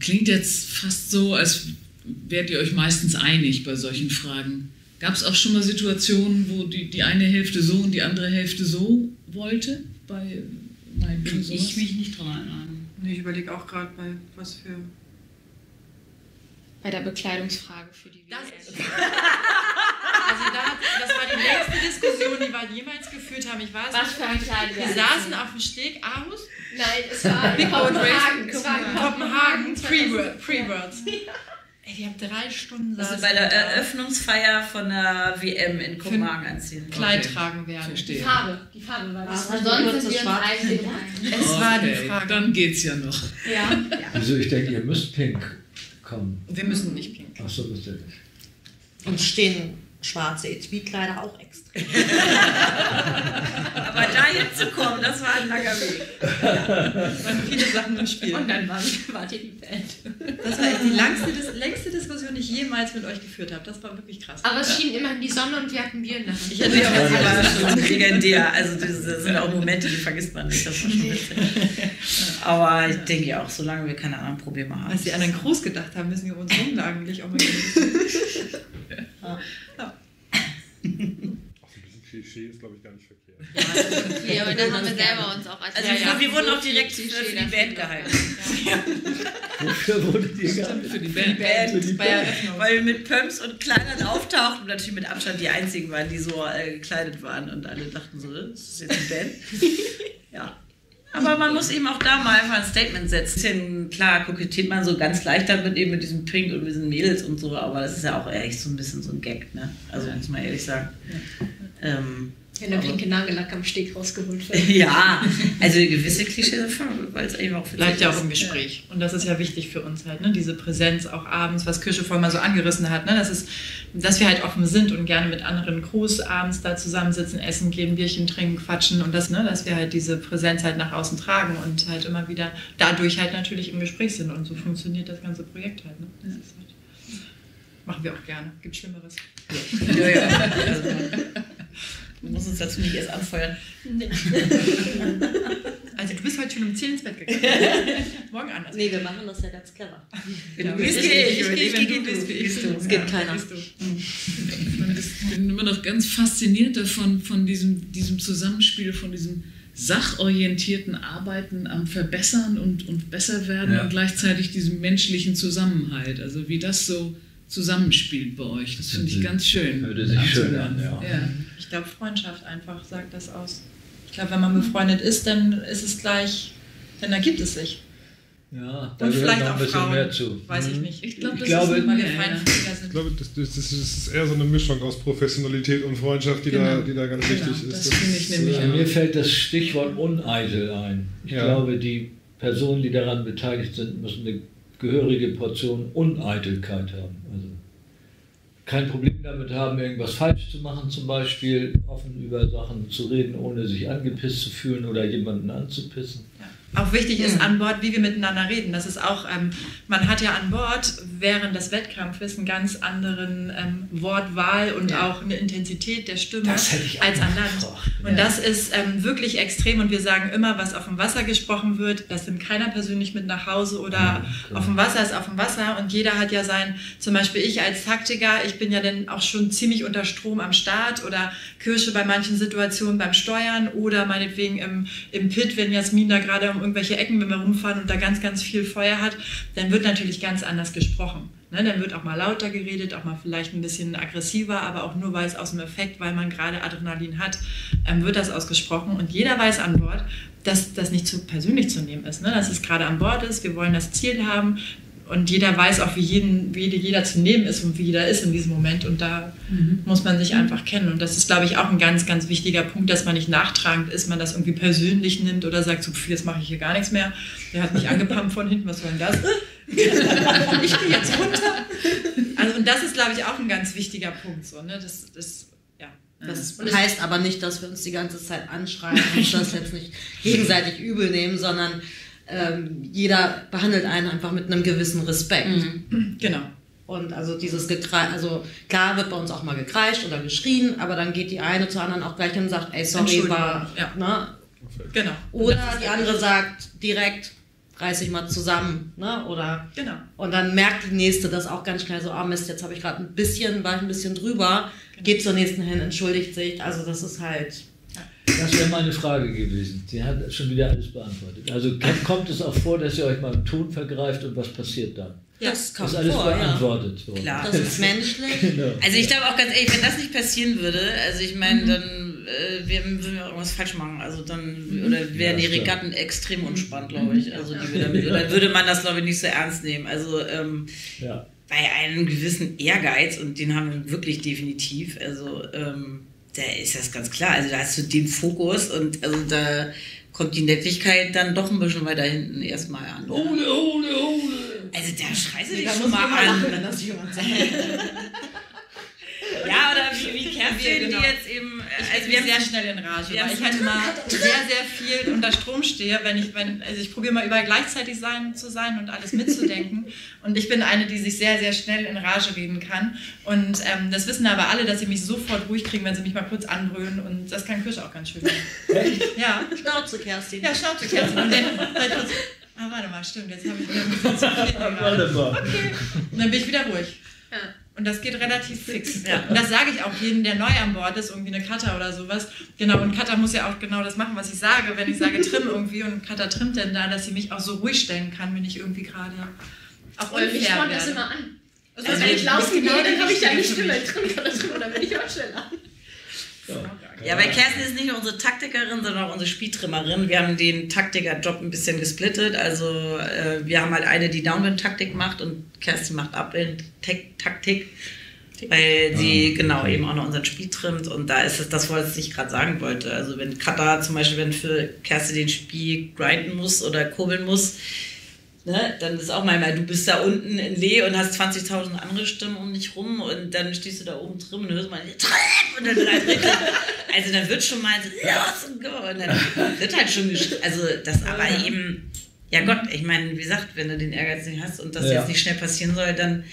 klingt jetzt fast so, als wärt ihr euch meistens einig bei solchen Fragen. Gab es auch schon mal Situationen, wo die, die eine Hälfte so und die andere Hälfte so wollte? Bei, bei Kann sowas? Ich mich nicht dran erinnern. Ich überlege auch gerade, bei was für... Bei der Bekleidungsfrage für die W L. Also da, das war die längste Diskussion, die wir jemals geführt haben. Ich weiß was für ein Kleid. Wir saßen auf dem Steg aus. Nein, es war in Kopenhagen. Es war in Kopenhagen. Pre-Words. Ey, die haben drei Stunden saßen. Also bei der Eröffnungsfeier von der W M in Kopenhagen anziehen. Kleid okay. tragen werden. Verstehe. Die Farbe. Die Farbe war das. Aber sonst ist schwarz. Es war okay, die Frage. Dann geht's ja noch. Ja. Ja. Also ich denke, ihr müsst pink kommen. Wir müssen nicht pink. Ach so, bitte nicht. Und stehen schwarze Etui-Kleider auch extrem. Aber da hinzukommen, das war ein langer Weg. Ja. Und viele Sachen im Spiel. Und dann war, wart ihr die Band. Das war die langste, das, längste Diskussion, die ich jemals mit euch geführt habe. Das war wirklich krass. Aber es schien immer in die Sonne und wir hatten Bier in der Hand. Ich hatte ja auch immer schon legendär. Also das sind auch Momente, die vergisst man nicht. Das war schon witzig. Aber ich denke ja auch, solange wir keine anderen Probleme haben. Als die anderen groß gedacht haben, müssen wir uns rum eigentlich auch mal ja. Ja. Auch so ein bisschen Klischee ist, glaube ich, gar nicht verkehrt. Ja, aber dann haben wir selber uns auch als Also, ja, ich glaube, wir wurden auch direkt für die Band gehalten. Wofür wurdet ihr gehalten? Für die Band. Weil wir mit Pumps und Kleidern auftauchten und natürlich mit Abstand die einzigen waren, die so äh, gekleidet waren und alle dachten so, das ist jetzt eine Band. Ja. Aber man muss eben auch da mal einfach ein Statement setzen. Klar, kokettiert man so ganz leicht damit eben mit diesem Pink und diesen Mädels und so, aber das ist ja auch ehrlich so ein bisschen so ein Gag, ne? Also muss man ehrlich sagen. Ja. Ähm, Wenn der pinke Nagellack am Steg rausgeholt wird. Ja, also gewisse Klischees, weil es eben auch vielleicht bleibt ja auch im Gespräch. Und das ist ja wichtig für uns halt, ne? Diese Präsenz auch abends, was Kirsche vorhin mal so angerissen hat, ne? Das ist, dass wir halt offen sind und gerne mit anderen Crews abends da zusammensitzen, essen gehen, Bierchen trinken, quatschen und das, ne? Dass wir halt diese Präsenz halt nach außen tragen und halt immer wieder dadurch halt natürlich im Gespräch sind. Und so funktioniert das ganze Projekt halt, ne? Das ist halt, machen wir auch gerne. Gibt Schlimmeres. Ja, ja. Du musst uns dazu nicht erst anfeuern. Nee. Also du bist heute schon um zehn ins Bett gegangen. Morgen anders. Nee, wir machen das ja ganz clever. Wenn du bist, gehe ich. Wenn du bist, bist du. Es gibt keiner. Ich bin immer noch ganz fasziniert davon, von diesem, diesem Zusammenspiel, von diesem sachorientierten Arbeiten am Verbessern und, und Besserwerden ja. Und gleichzeitig diesem menschlichen Zusammenhalt. Also wie das so zusammenspielt bei euch. Das, das finde ich ganz schön. Würde sich schön an, ja. Ja. Ich glaube, Freundschaft einfach sagt das aus. Ich glaube, wenn man befreundet ist, dann ist es gleich, dann ergibt es sich. Ja, da und vielleicht noch ein auch bisschen Frauen, mehr zu. Weiß ich nicht. Ich, glaub, ich das glaube, ist, weil wir ja. ich glaube das, das ist eher so eine Mischung aus Professionalität und Freundschaft, die, genau. da, die da ganz genau. wichtig ist. Das das ich nämlich ja. Mir fällt das Stichwort uneitel ein. Ich ja. glaube, die Personen, die daran beteiligt sind, müssen eine gehörige Portion Uneitelkeit haben. Also kein Problem damit haben, irgendwas falsch zu machen zum Beispiel, offen über Sachen zu reden, ohne sich angepisst zu fühlen oder jemanden anzupissen. Ja. Auch wichtig ist an Bord, wie wir miteinander reden. Das ist auch, ähm, man hat ja an Bord während des Wettkampfes einen ganz anderen ähm, Wortwahl und ja. auch eine Intensität der Stimme als an Land. Gebraucht. Und ja. das ist ähm, wirklich extrem und wir sagen immer, was auf dem Wasser gesprochen wird, das nimmt keiner persönlich mit nach Hause oder ja, auf dem Wasser ist auf dem Wasser und jeder hat ja sein, zum Beispiel ich als Taktiker, ich bin ja dann auch schon ziemlich unter Strom am Start oder Kirsche bei manchen Situationen beim Steuern oder meinetwegen im, im Pit, wenn Jasmin da gerade um irgendwelche Ecken, wenn wir rumfahren und da ganz, ganz viel Feuer hat, dann wird natürlich ganz anders gesprochen. Ne? Dann wird auch mal lauter geredet, auch mal vielleicht ein bisschen aggressiver, aber auch nur weil es aus dem Effekt, weil man gerade Adrenalin hat, ähm, wird das ausgesprochen und jeder weiß an Bord, dass das nicht zu persönlich zu nehmen ist, ne? Dass es gerade an Bord ist, wir wollen das Ziel haben und jeder weiß auch, wie, jeden, wie jeder zu nehmen ist und wie jeder ist in diesem Moment und da mhm. muss man sich einfach kennen und das ist, glaube ich, auch ein ganz, ganz wichtiger Punkt, dass man nicht nachtragend ist, man das irgendwie persönlich nimmt oder sagt, so pf, jetzt mache ich hier gar nichts mehr, der hat mich angepumpt von hinten, was soll denn das? Ich gehe jetzt runter. Also, und das ist, glaube ich, auch ein ganz wichtiger Punkt. So, ne? Das, das, ja. das heißt aber nicht, dass wir uns die ganze Zeit anschreien und das jetzt nicht gegenseitig übel nehmen, sondern ähm, jeder behandelt einen einfach mit einem gewissen Respekt. Mhm. Genau. Und also dieses Gekreische, also klar wird bei uns auch mal gekreischt oder geschrien, aber dann geht die eine zur anderen auch gleich hin und sagt, ey, sorry, war... Ja. Ne? Genau. Oder die andere sagt direkt... reiß ich mal zusammen, ne? Oder genau. Und dann merkt die Nächste das auch ganz schnell so, ah oh Mist, jetzt habe ich gerade ein bisschen, war ich ein bisschen drüber, genau. Geht zur Nächsten hin, entschuldigt sich, also das ist halt... Das wäre meine Frage gewesen, sie hat schon wieder alles beantwortet. Also kommt es auch vor, dass ihr euch mal im Ton vergreift und was passiert dann? Ja, das kommt vor, Das ist alles vor, beantwortet. Ja. So. Klar, das ist menschlich. Genau. Also ich glaube auch ganz ehrlich, wenn das nicht passieren würde, also ich meine, mhm. dann wir würden ja irgendwas falsch machen, also dann oder wären die Regatten extrem unspannend, glaube ich. Also die würde, oder würde man das, glaube ich, nicht so ernst nehmen. Also ähm, ja. bei einem gewissen Ehrgeiz, und den haben wir wirklich definitiv, also ähm, da ist das ganz klar. Also da hast du den Fokus und also da kommt die Nettigkeit dann doch ein bisschen weiter hinten erstmal an. Ohne, ohne, ohne. Also da schreist du dich schon mal an. Lachen, wenn das jemand sagt. Ja, oder wie Kerstin, genau. die jetzt eben... Also ich bin sehr schnell in Rage, weil ich halt immer sehr, sehr viel unter Strom stehe, wenn ich... Wenn, also ich probiere mal überall gleichzeitig sein, zu sein und alles mitzudenken. Und ich bin eine, die sich sehr, sehr schnell in Rage reden kann. Und ähm, das wissen aber alle, dass sie mich sofort ruhig kriegen, wenn sie mich mal kurz anbrüllen. Und das kann Kirsch auch ganz schön werden. Ja. Schnauze, Kerstin. Ja, Schnauze, Kerstin. Und dann, dann, ah, warte mal, stimmt, jetzt habe ich wieder ein bisschen zu viel gemacht. Okay. Und dann bin ich wieder ruhig. Ja. Und das geht relativ fix. Ja. Und das sage ich auch jedem, der neu an Bord ist, irgendwie eine Cutter oder sowas. Genau, und Cutter muss ja auch genau das machen, was ich sage. Wenn ich sage, trimm irgendwie, und Cutter trimmt dann da, dass sie mich auch so ruhig stellen kann, wenn ich irgendwie gerade auch unfair werde. Und ich schaue das immer an. Also, also wenn ich laufen gehe, dann habe ich da eine Stimme. Trimm, Cutter, trimm, dann bin ich auch schneller. So. Ja, weil Kerstin ist nicht nur unsere Taktikerin, sondern auch unsere Spieltrimmerin. Wir haben den Taktiker-Job ein bisschen gesplittet. Also äh, wir haben halt eine, die Downwind-Taktik macht, und Kerstin macht Upwind-Taktik, weil sie ja. genau eben auch noch unseren Spiel trimmt. Und da ist es das, was ich gerade sagen wollte. Also wenn Cutter zum Beispiel, wenn für Kerstin den Spiel grinden muss oder kurbeln muss, ne, dann ist auch manchmal, du bist da unten in Lee und hast zwanzigtausend andere Stimmen um dich rum, und dann stehst du da oben drin und hörst mal und dann also dann wird schon mal so, los und go, und dann wird halt schon geschrieben. Also das aber eben, ja Gott, ich meine, wie gesagt, wenn du den Ehrgeiz nicht hast und das ja. jetzt nicht schnell passieren soll, dann,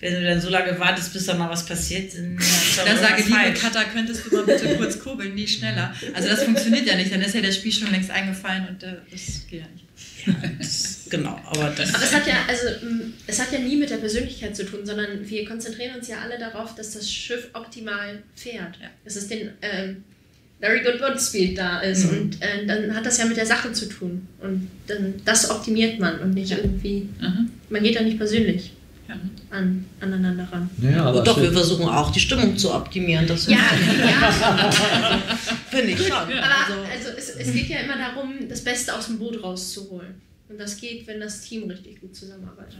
wenn du dann so lange wartest, bis da mal was passiert, dann, dann sage ich, liebe Katha, könntest du mal bitte kurz kurbeln, nie schneller. Also das funktioniert ja nicht, dann ist ja das Spiel schon längst eingefallen, und das geht ja nicht. Ja, das, genau, aber das... Aber es hat, ja, also, es hat ja nie mit der Persönlichkeit zu tun, sondern wir konzentrieren uns ja alle darauf, dass das Schiff optimal fährt. Ja. Dass es den ähm, Very Good Speed da ist. Mhm. Und äh, dann hat das ja mit der Sache zu tun. Und dann, das optimiert man und nicht ja. irgendwie... Mhm. Man geht da nicht persönlich. Ja. An, aneinander ran. Ja, aber doch, wir versuchen auch die Stimmung zu optimieren. Das ja, ja. Finde ich schon. Aber also, es, es geht ja immer darum, das Beste aus dem Boot rauszuholen. Und das geht, wenn das Team richtig gut zusammenarbeitet.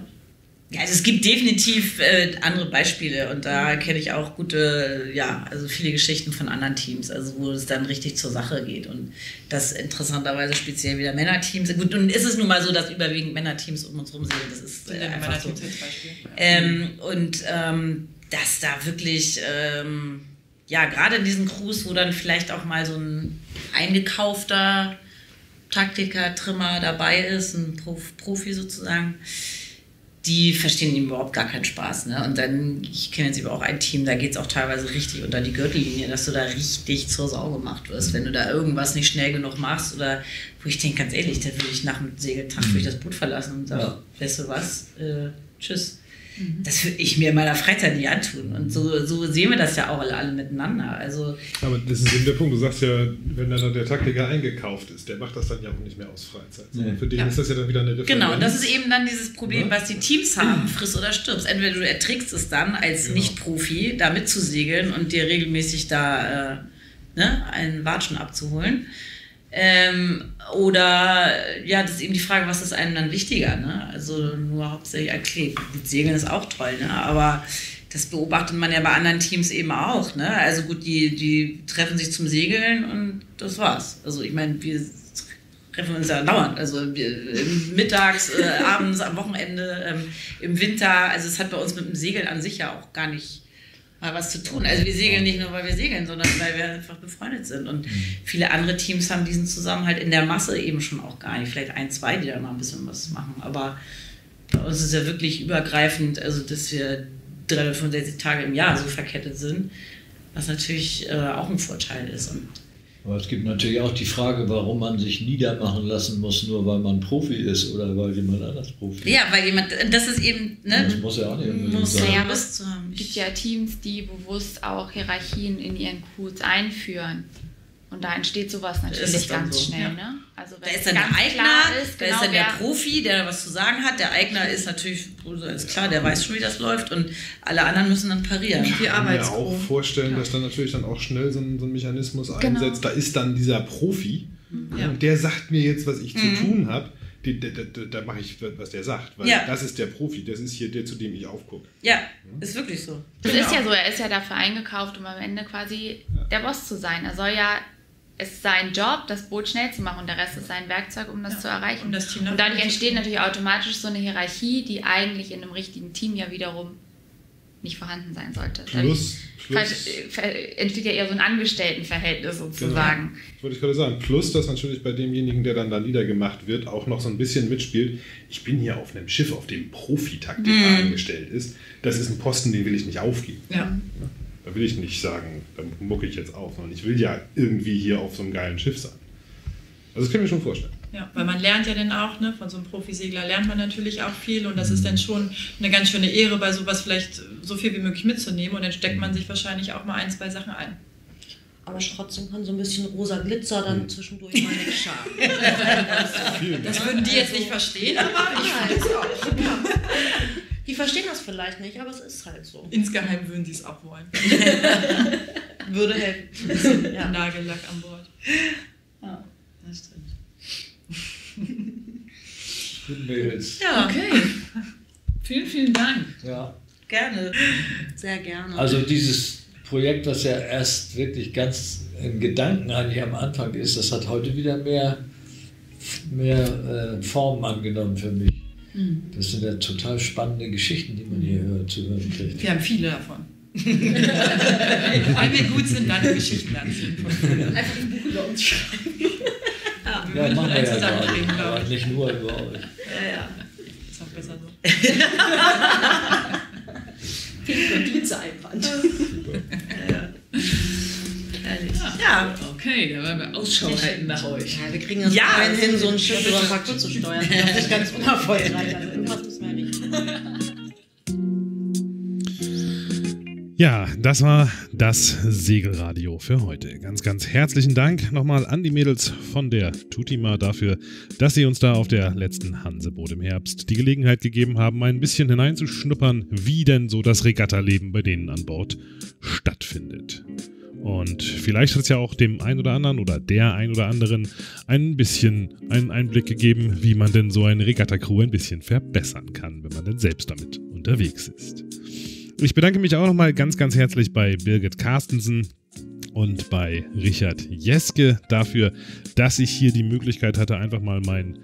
Ja, also es gibt definitiv äh, andere Beispiele, und da kenne ich auch gute, ja, also viele Geschichten von anderen Teams, also wo es dann richtig zur Sache geht, und das interessanterweise speziell wieder Männerteams. Gut, nun ist es nun mal so, dass überwiegend Männerteams um uns rum sind, das ist äh, einfach so. Ähm, und ähm, dass da wirklich, ähm, ja, gerade in diesen Crews, wo dann vielleicht auch mal so ein eingekaufter Taktiker, Trimmer dabei ist, ein Prof- Profi sozusagen, die verstehen ihm überhaupt gar keinen Spaß. Ne? Und dann, ich kenne jetzt eben auch ein Team, da geht es auch teilweise richtig unter die Gürtellinie, dass du da richtig zur Sau gemacht wirst, wenn du da irgendwas nicht schnell genug machst, oder wo ich denke, ganz ehrlich, dann würde ich nach dem Segeltag durch das Boot verlassen und sage, ja. weißt du was, äh, tschüss. Mhm. Das würde ich mir in meiner Freizeit nicht antun. Und so, so sehen wir das ja auch alle, alle miteinander. Also, aber das ist eben der Punkt, du sagst ja, wenn dann der Taktiker eingekauft ist, der macht das dann ja auch nicht mehr aus Freizeit. Nee. Für den ja. ist das ja dann wieder eine Differenz. Genau, das ist eben dann dieses Problem, ja? was die Teams haben, friss oder stirbst. Entweder du erträgst es dann als genau. Nicht-Profi, da mitzusegeln und dir regelmäßig da äh, ne, einen Watschen abzuholen. Ähm, oder, ja, das ist eben die Frage, was ist einem dann wichtiger, ne? Also nur hauptsächlich, okay, gut, Segeln ist auch toll, ne? Aber das beobachtet man ja bei anderen Teams eben auch, ne? Also gut, die, die treffen sich zum Segeln und das war's. Also ich meine, wir treffen uns ja dauernd, also wir, mittags, äh, abends, am Wochenende, ähm, im Winter. Also es hat bei uns mit dem Segeln an sich ja auch gar nicht... mal was zu tun. Also wir segeln nicht nur, weil wir segeln, sondern weil wir einfach befreundet sind. Und viele andere Teams haben diesen Zusammenhalt in der Masse eben schon auch gar nicht. Vielleicht ein, zwei, die da mal ein bisschen was machen. Aber bei uns ist ja wirklich übergreifend, also dass wir dreihundertfünfundsechzig Tage im Jahr so verkettet sind, was natürlich äh, auch ein Vorteil ist. Und aber es gibt natürlich auch die Frage, warum man sich niedermachen lassen muss, nur weil man Profi ist oder weil jemand anders Profi ist. Ja, weil jemand, das ist eben, ne? Das muss ja auch nicht unbedingt sein. Ja, Lust zu haben. Es gibt ja Teams, die bewusst auch Hierarchien in ihren Crews einführen. Und da entsteht sowas natürlich ganz so. Schnell. Ja. Ne? Also da ist dann der Eigner, ist, genau da ist dann der Profi, der da was zu sagen hat. Der Eigner ist natürlich, also ist klar, der weiß schon, wie das läuft, und alle anderen müssen dann parieren. Ich kann mir auch vorstellen, ja. dass dann natürlich dann auch schnell so ein, so ein Mechanismus genau. einsetzt. Da ist dann dieser Profi, ja. und der sagt mir jetzt, was ich mhm. zu tun habe. Da mache ich, was der sagt, weil ja. das ist der Profi, das ist hier der, zu dem ich aufgucke. Ja, hm? Ist wirklich so. Das ja. ist ja so, er ist ja dafür eingekauft, um am Ende quasi ja. der Boss zu sein. Er soll ja... Es ist sein Job, das Boot schnell zu machen, und der Rest ist sein Werkzeug, um das ja, zu erreichen. Um das Team und dadurch entsteht natürlich automatisch so eine Hierarchie, die eigentlich in einem richtigen Team ja wiederum nicht vorhanden sein sollte. Plus, plus entsteht ja eher so ein Angestelltenverhältnis sozusagen. Genau. Das wollte ich gerade sagen. Plus, dass natürlich bei demjenigen, der dann da niedergemacht wird, auch noch so ein bisschen mitspielt, ich bin hier auf einem Schiff, auf dem Profitaktik mm. angestellt ist. Das ist ein Posten, den will ich nicht aufgeben. Ja. Ja. Da will ich nicht sagen, da mucke ich jetzt auf, sondern ich will ja irgendwie hier auf so einem geilen Schiff sein. Also das kann ich mir schon vorstellen. Ja, weil man lernt ja dann auch, ne, von so einem Profisegler lernt man natürlich auch viel und das ist dann schon eine ganz schöne Ehre, bei sowas vielleicht so viel wie möglich mitzunehmen und dann steckt man sich wahrscheinlich auch mal ein, zwei Sachen ein. Aber trotzdem kann so ein bisschen rosa Glitzer dann hm. zwischendurch mal nicht schaden. Das würden die jetzt nicht verstehen, aber ich finde es auch. Die verstehen das vielleicht nicht, aber es ist halt so. Insgeheim würden sie es auch wollen. Würde helfen. Ja. Nagellack an Bord. Ja, das stimmt. Ja, okay. Vielen, vielen Dank. Ja. Gerne. Sehr gerne. Also dieses Projekt, das ja erst wirklich ganz in Gedanken eigentlich am Anfang ist, das hat heute wieder mehr, mehr äh, Formen angenommen für mich. Mhm. Das sind ja total spannende Geschichten, die man hier hört, zu hören kriegt. Wir haben viele davon. Weil wir gut sind, dann Geschichten anziehen. Einfach ein Buch über uns schreiben. Ja, machen wir ja gerade, nicht nur über euch. Ja, ja. Ist auch besser so. Pink und Glitzereinwand. Super. Ja, ja. ja, okay, da werden wir Ausschau halten nach euch. Ja, wir kriegen das ja rein hin, so ein Schiff über Faktor zu steuern. Das ist ganz unerfolgreich, also irgendwas müssen wir nicht. Ja, das war das Segelradio für heute. Ganz, ganz herzlichen Dank nochmal an die Mädels von der Tutima dafür, dass sie uns da auf der letzten Hanseboot im Herbst die Gelegenheit gegeben haben, ein bisschen hineinzuschnuppern, wie denn so das Regattaleben bei denen an Bord stattfindet. Und vielleicht hat es ja auch dem einen oder anderen oder der ein oder anderen ein bisschen einen Einblick gegeben, wie man denn so eine Regatta-Crew ein bisschen verbessern kann, wenn man denn selbst damit unterwegs ist. Ich bedanke mich auch nochmal ganz, ganz herzlich bei Birgit Carstensen und bei Richard Jeske dafür, dass ich hier die Möglichkeit hatte, einfach mal mein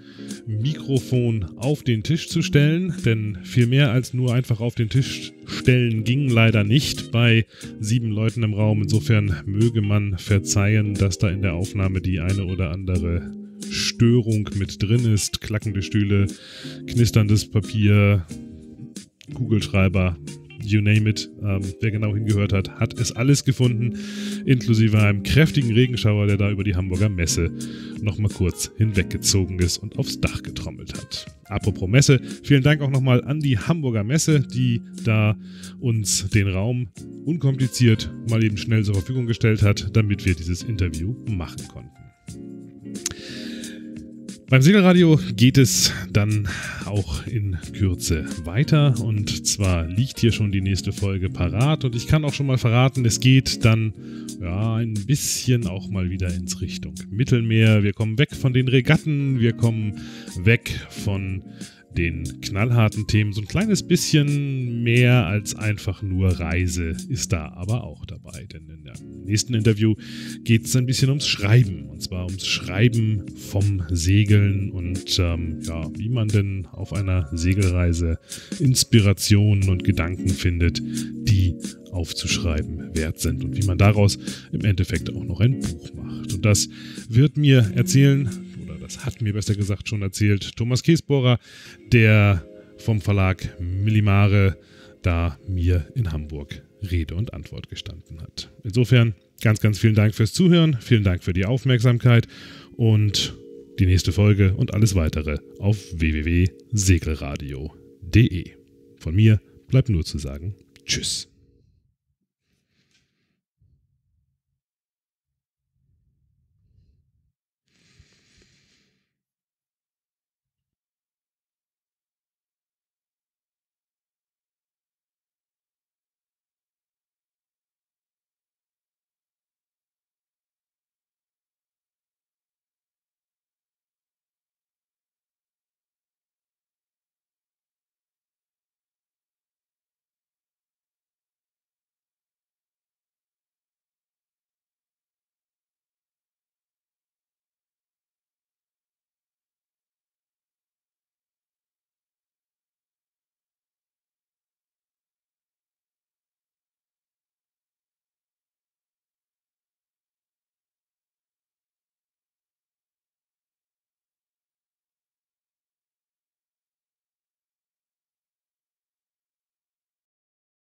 Mikrofon auf den Tisch zu stellen. Denn viel mehr als nur einfach auf den Tisch stellen ging leider nicht bei sieben Leuten im Raum. Insofern möge man verzeihen, dass da in der Aufnahme die eine oder andere Störung mit drin ist. Klackende Stühle, knisterndes Papier, Kugelschreiber. You name it. Ähm, wer genau hingehört hat, hat es alles gefunden, inklusive einem kräftigen Regenschauer, der da über die Hamburger Messe nochmal kurz hinweggezogen ist und aufs Dach getrommelt hat. Apropos Messe, vielen Dank auch nochmal an die Hamburger Messe, die da uns den Raum unkompliziert mal eben schnell zur Verfügung gestellt hat, damit wir dieses Interview machen konnten. Beim Segelradio geht es dann auch in Kürze weiter und zwar liegt hier schon die nächste Folge parat und ich kann auch schon mal verraten, es geht dann ja ein bisschen auch mal wieder ins Richtung Mittelmeer. Wir kommen weg von den Regatten, wir kommen weg von den knallharten Themen. So ein kleines bisschen mehr als einfach nur Reise ist da aber auch dabei. Denn in dem nächsten Interview geht es ein bisschen ums Schreiben. Und zwar ums Schreiben vom Segeln und ähm, ja, wie man denn auf einer Segelreise Inspirationen und Gedanken findet, die aufzuschreiben wert sind. Und wie man daraus im Endeffekt auch noch ein Buch macht. Und das wird mir erzählen, das hat mir besser gesagt schon erzählt Thomas Käsbohrer, der vom Verlag Millimare da mir in Hamburg Rede und Antwort gestanden hat. Insofern ganz, ganz vielen Dank fürs Zuhören, vielen Dank für die Aufmerksamkeit und die nächste Folge und alles weitere auf w w w punkt segelradio punkt d e. Von mir bleibt nur zu sagen, tschüss.